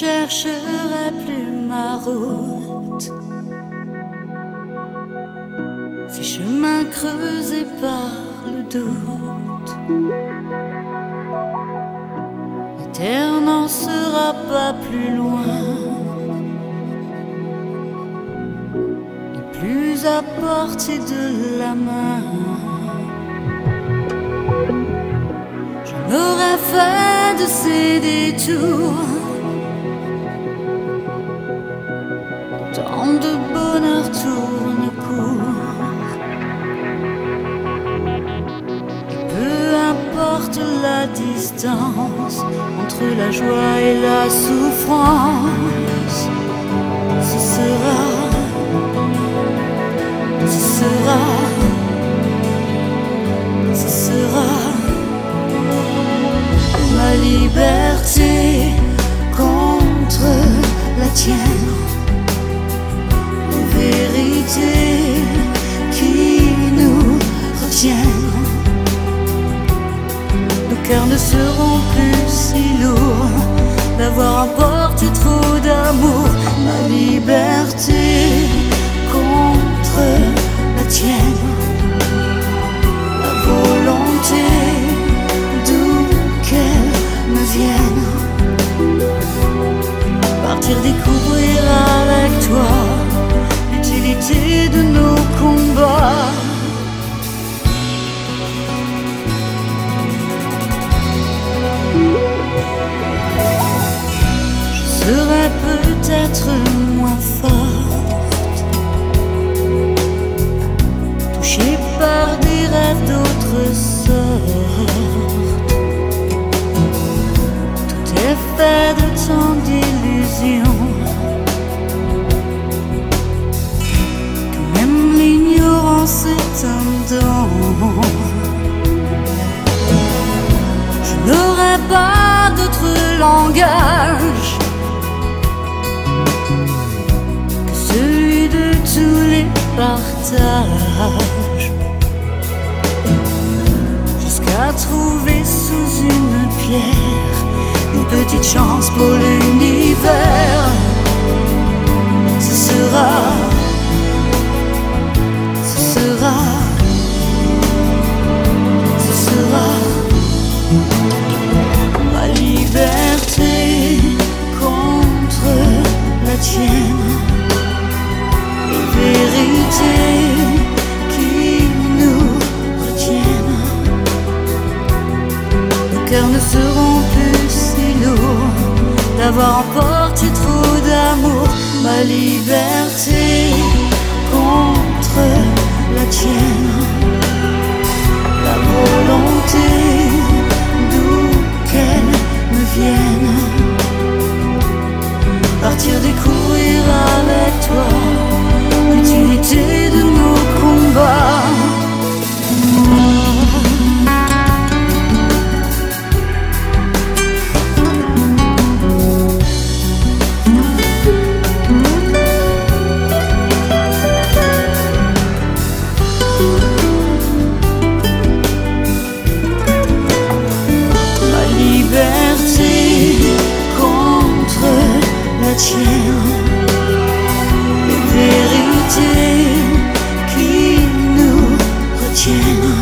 chercherai plus ma route. Ces chemins creusés par le doute, la terre n'en sera pas plus loin, ni plus à portée de la main. J'en aurai fait de ces détours, tant de bonheur tourne court. Et peu importe la distance entre la joie et la souffrance, ce sera, ce sera, ce sera ma liberté contre la tienne. Vérité qui nous retiennent, nos cœurs ne seront plus si lourds d'avoir emporté trop d'amour. Ma liberté contre la tienne, la volonté d'où qu'elle me vienne, partir découvrir avec toi de nos combats. Je serai peut-être moins forte, touchée par des rêves d'autres sortes. Tout est fait de tant d'illusions, c'est un don. Je n'aurai pas d'autre langage que celui de tous les partages, jusqu'à trouver sous une pierre une petite chance pour l'univers. Ce sera, ce sera ma liberté contre la tienne, la vérité qui nous retienne. Nos cœurs ne seront plus si lourds d'avoir emporté trop d'amour. Ma liberté contre la tienne, la tienne, la volonté d'où qu'elle me vienne, partir découvrir avec toi l'utilité de nos combats. La tienne, les vérités qui nous retiennent,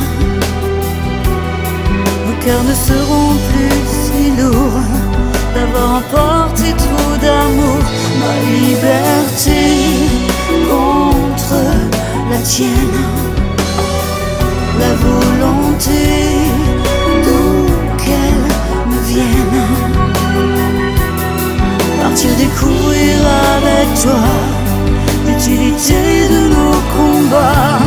nos cœurs ne seront plus si lourds d'avoir emporté trop d'amour. Ma liberté contre la tienne, la volonté d'où qu'elle me vienne, partir découvrir avec toi l'utilité de nos combats.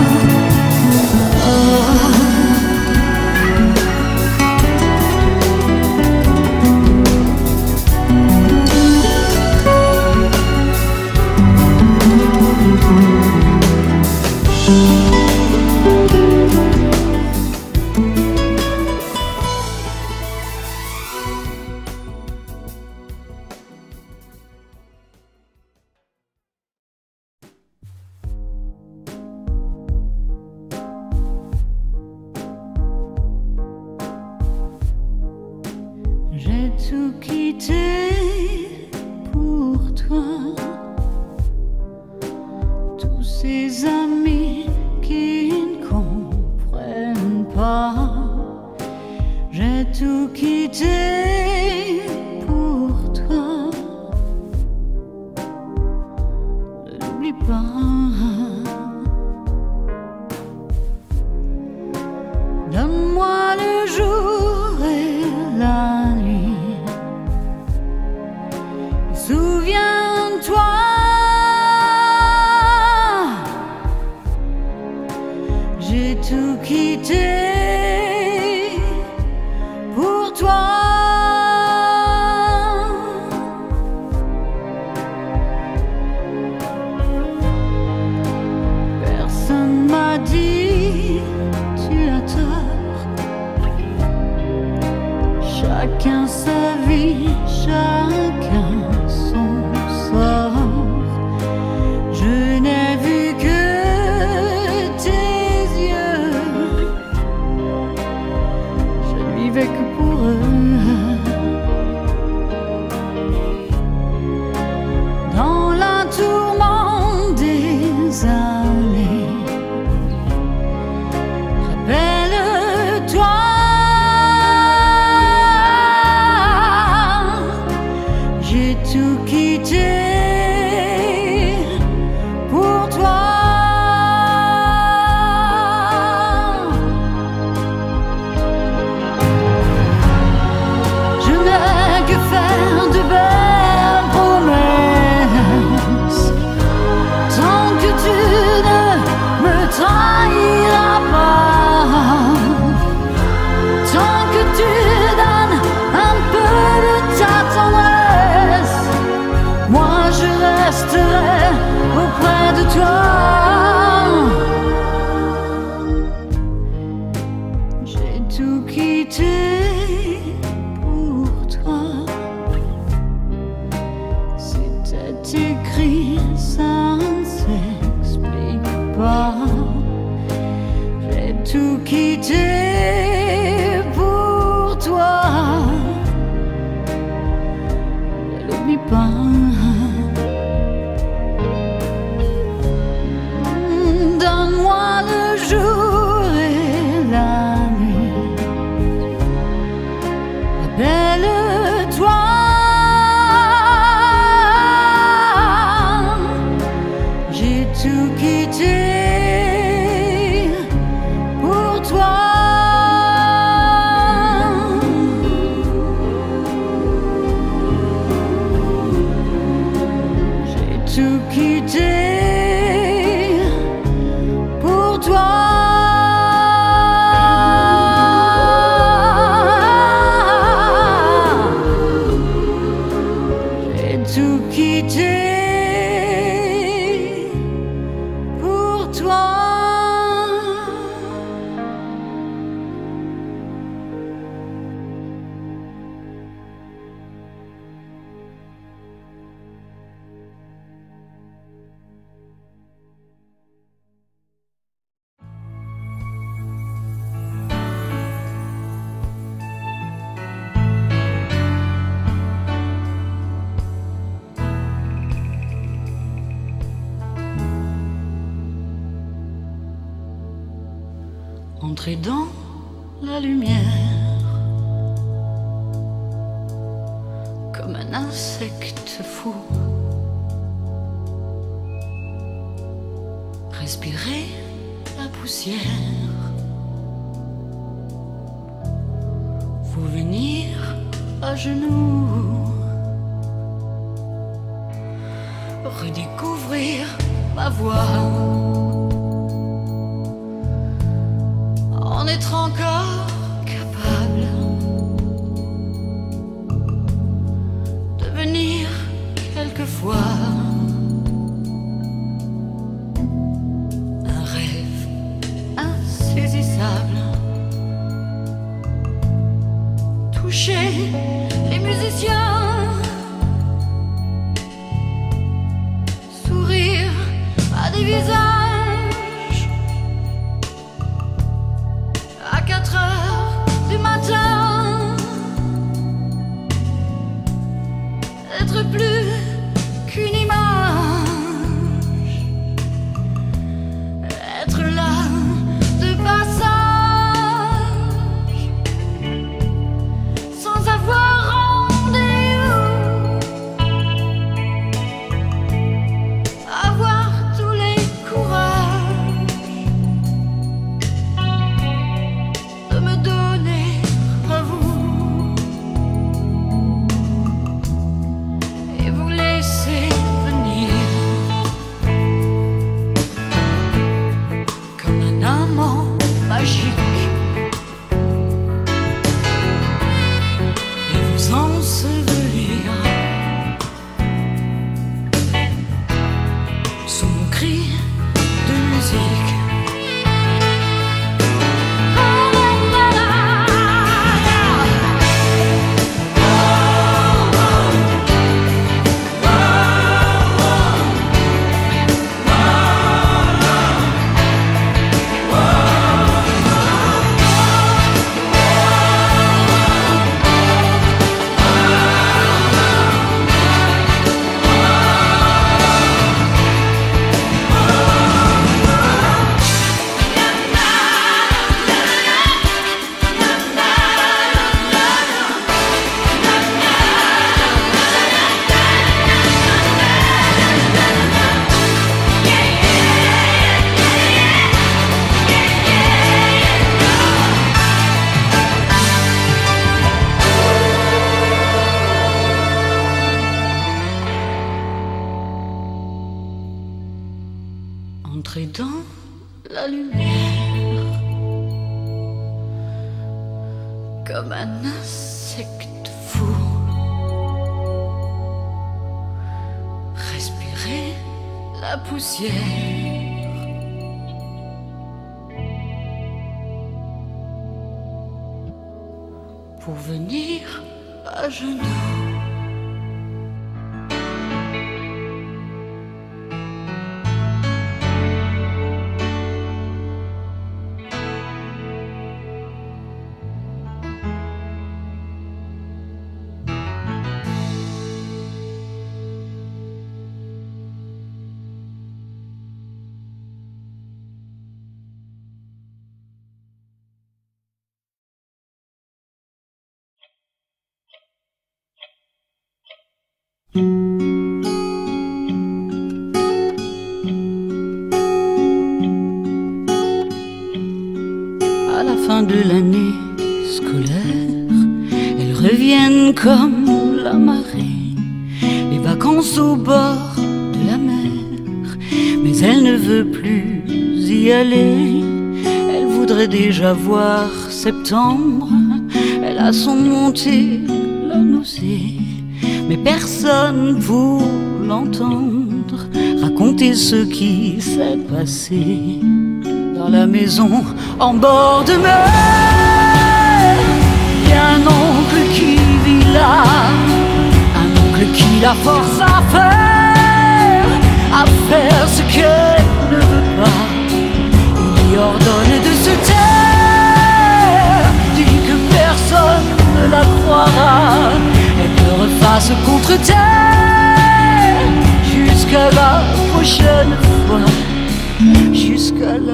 J'ai tout quitté toi, tous ces amis qui ne comprennent pas. J'ai tout quitté pour toi. Ne l'oublie pas. Donne-moi le jour et la nuit. Souviens-toi, j'ai tout quitté. Personne m'a dit tu as tort. Chacun sa vie, chacun son sort. Je n'ai vu que tes yeux, je ne vivais que pour eux. Dans la tourmente des années, j'ai tout quitté pour toi. Je n'ai que faire de belles promesses, tant que tu ne me trahiras pas, tant que tu donnes un peu de ta tendresse. Je resterai auprès de toi. J'ai tout quitté pour toi. C'était écrit, ça ne s'explique pas. J'ai tout quitté pour toi. Ne l'oublie pas. J'ai tout quitté pour toi. J'ai tout quitté pour toi. J'ai tout quitté. Entrer dans la lumière comme un insecte fou, respirer la poussière, vous venir à genoux, redécouvrir ma voix. En être encore capable, devenir quelquefois un rêve insaisissable, toucher les musiciens, sourire à des visages. Être plus que entrer dans la lumière comme un insecte fou, respirer la poussière. Pour venir à genoux, de l'année scolaire, elles reviennent comme la marée, les vacances au bord de la mer, mais elle ne veut plus y aller, elle voudrait déjà voir septembre, elle a surmonté la nausée, mais personne pour l'entendre, raconter ce qui s'est passé. Dans la maison, en bord de mer, il y a un oncle qui vit là, un oncle qui la force à faire, à faire ce qu'elle ne veut pas. Il lui ordonne de se taire, dit que personne ne la croira, et que refasse contre terre, jusqu'à la prochaine fois, jusqu'à la prochaine fois.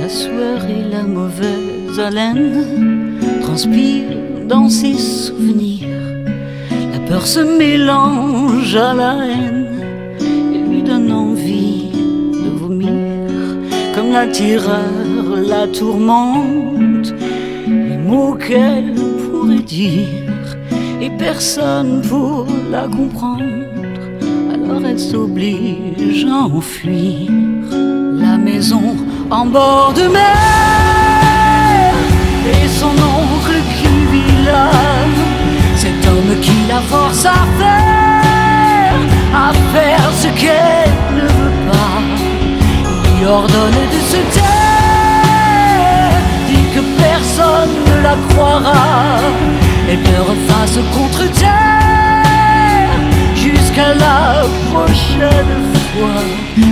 La sueur et la mauvaise haleine transpirent dans ses souvenirs, la peur se mélange à la haine et lui donne envie de vomir. Comme la terreur la tourmente, les mots qu'elle pourrait dire, et personne pour la comprendre, elle s'oblige à enfuir. La maison en bord de mer, et son oncle qui vit là, cet homme qui la force à faire, à faire ce qu'elle ne veut pas. Il lui ordonne de se taire, dit que personne ne la croira, et qu'elle refasse contre terre, jusqu'à la prochaine fois,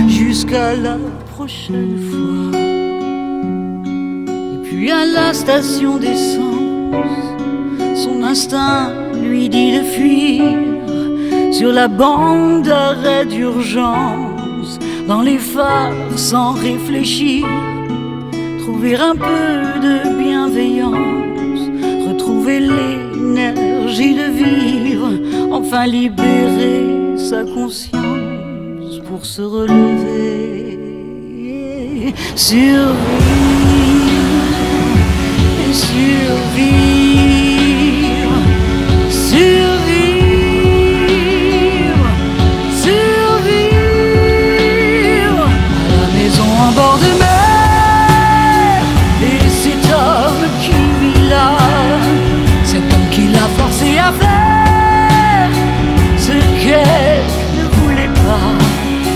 jusqu'à la prochaine fois. Et puis à la station d'essence, son instinct lui dit de fuir. Sur la bande d'arrêt d'urgence, dans les phares sans réfléchir, trouver un peu de bienveillance, retrouver l'énergie de vivre, enfin libérer sa conscience pour se relever, survivre et survivre, survivre, survivre. À la maison en bord de mer, et cet homme qui vit là, cet homme qui l'a forcé à faire, qu'elle ne voulait pas. Il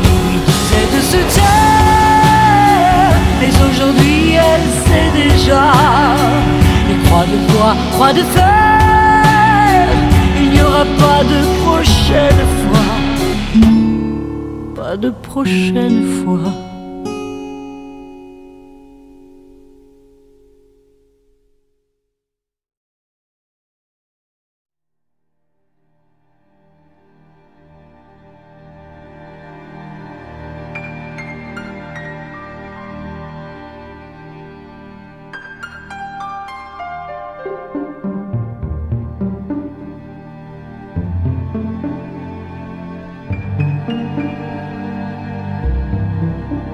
lui disait de se taire, mais aujourd'hui elle sait déjà, et croix de bois, croix de fer, il n'y aura pas de prochaine fois, pas de prochaine fois. Thank you.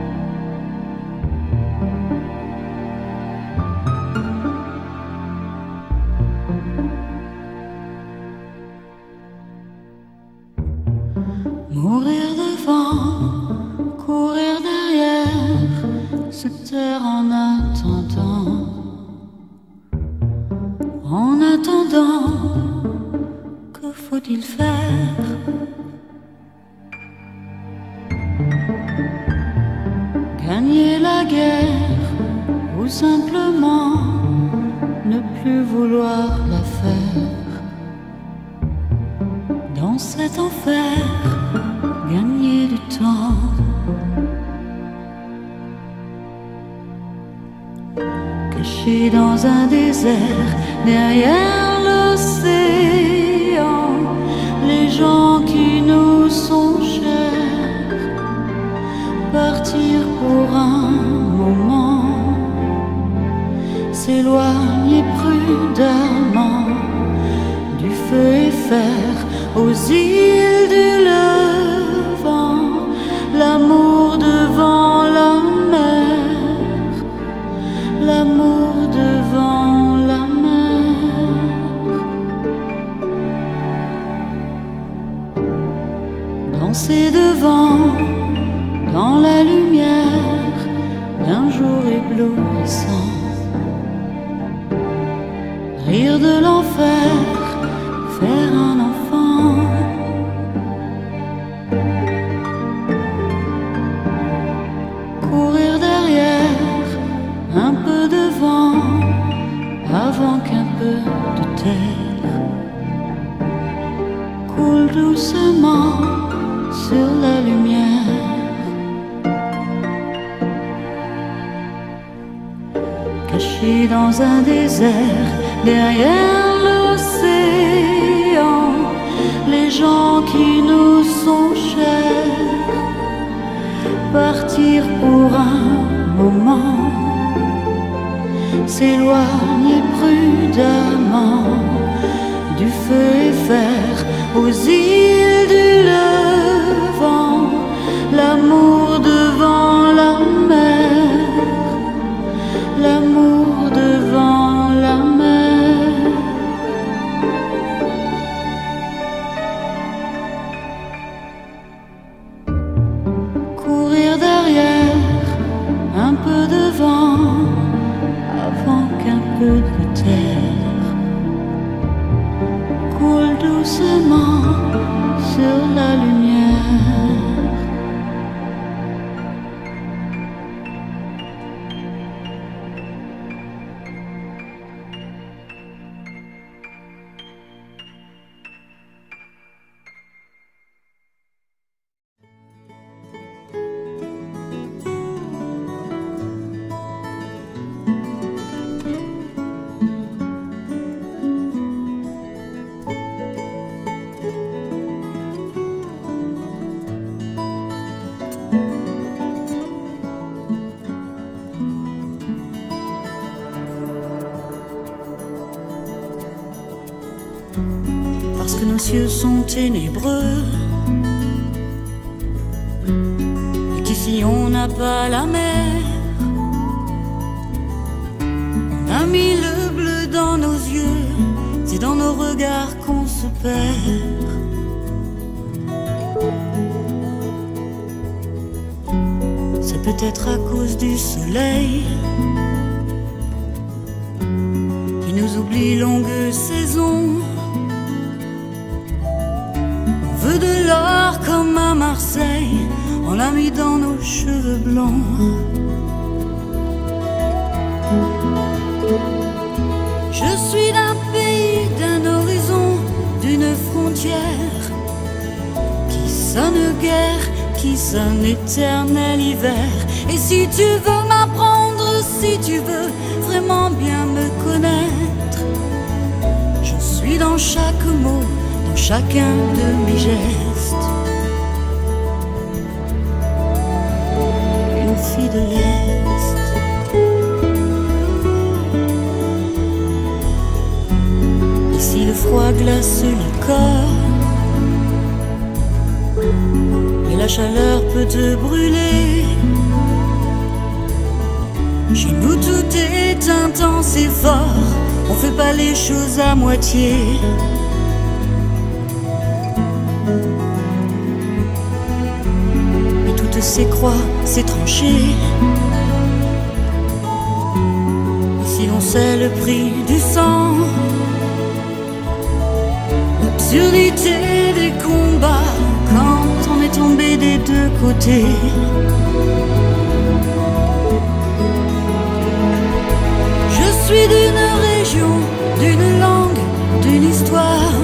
Mourir devant, courir derrière, se taire en attendant. En attendant, que faut-il faire? Gagner la guerre ou simplement ne plus vouloir la faire. Dans cet enfer, gagner du temps. Caché dans un désert, derrière l'océan, les gens qui nous sont chers, partir pour un moment, s'éloigner prudemment du feu et fer aux îles du levant, l'amour devant la mer, l'amour devant la mer. Danser devant, dans la lumière d'un jour éblouissant, rire de l'enfer, faire un enfant. Courir derrière, un peu devant, avant qu'un peu de terre coule doucement sur la lumière. Caché dans un désert, derrière l'océan, les gens qui nous sont chers, partir pour un moment, s'éloigner prudemment du feu et fer aux îles du levant, l'amour devant la mer, l'amour devant la mer. Ténébreux et qu'ici on n'a pas la mer, on a mis le bleu dans nos yeux, c'est dans nos regards qu'on se perd. C'est peut-être à cause du soleil qui nous oublie longue saison. De l'or comme à Marseille, on l'a mis dans nos cheveux blancs. Je suis d'un pays, d'un horizon, d'une frontière qui sonne guerre, qui sonne éternel hiver. Et si tu veux m'apprendre, si tu veux vraiment bien me connaître, je suis dans chaque mot, chacun de mes gestes, une fille de l'Est. Ici le froid glace le corps, et la chaleur peut te brûler. Chez nous tout est intense et fort, on fait pas les choses à moitié. ces croix, ces tranchées. Si l'on sait le prix du sang, l'absurdité des combats, quand on est tombé des deux côtés. Je suis d'une région, d'une langue, d'une histoire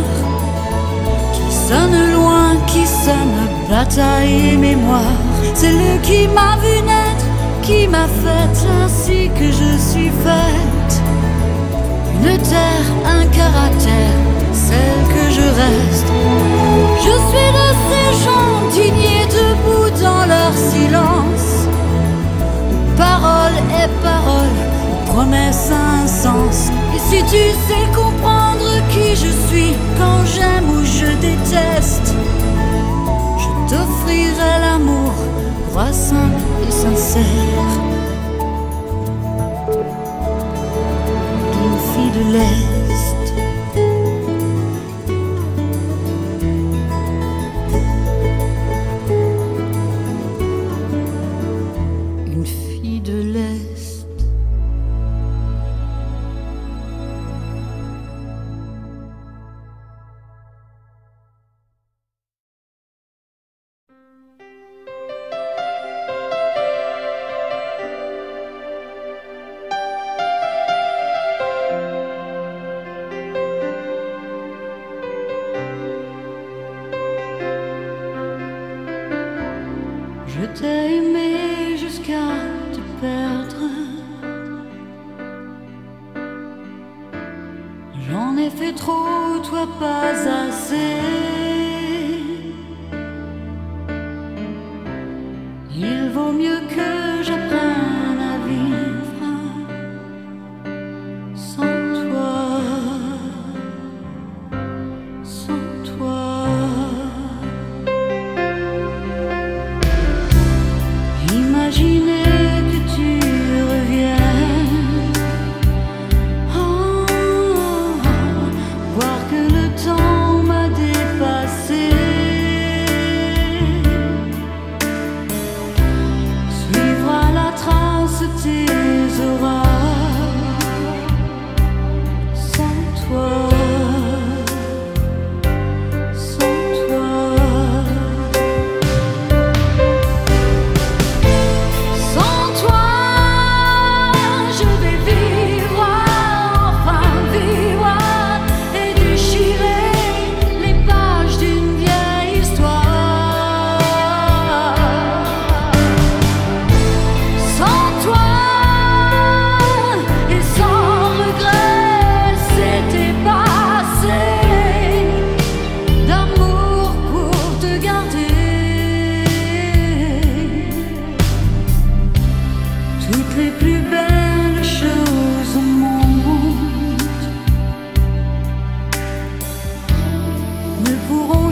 qui sonne loin, qui sonne bataille et mémoire. C'est lui qui m'a vu naître, qui m'a faite ainsi que je suis faite. Une terre, un caractère, celle que je reste. Je suis de ces gens dignes debout dans leur silence. Parole est parole, promesse a un sens. Et si tu sais comprendre qui je suis, quand j'aime ou je déteste, je t'offrirai l'amour, roi simple et sincère, d'une fille de l'Est. Une fille de l'Est. Je t'ai aimé jusqu'à te perdre. J'en ai fait trop, toi pas assez. Il vaut mieux que j'apprenne à vivre sans toi, sans toi. Imaginez que tu reviennes, oh, oh, voir que le temps m'a dépassé. Suivre à la trace tes aurores, sans toi.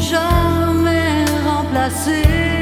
Jamais remplacé.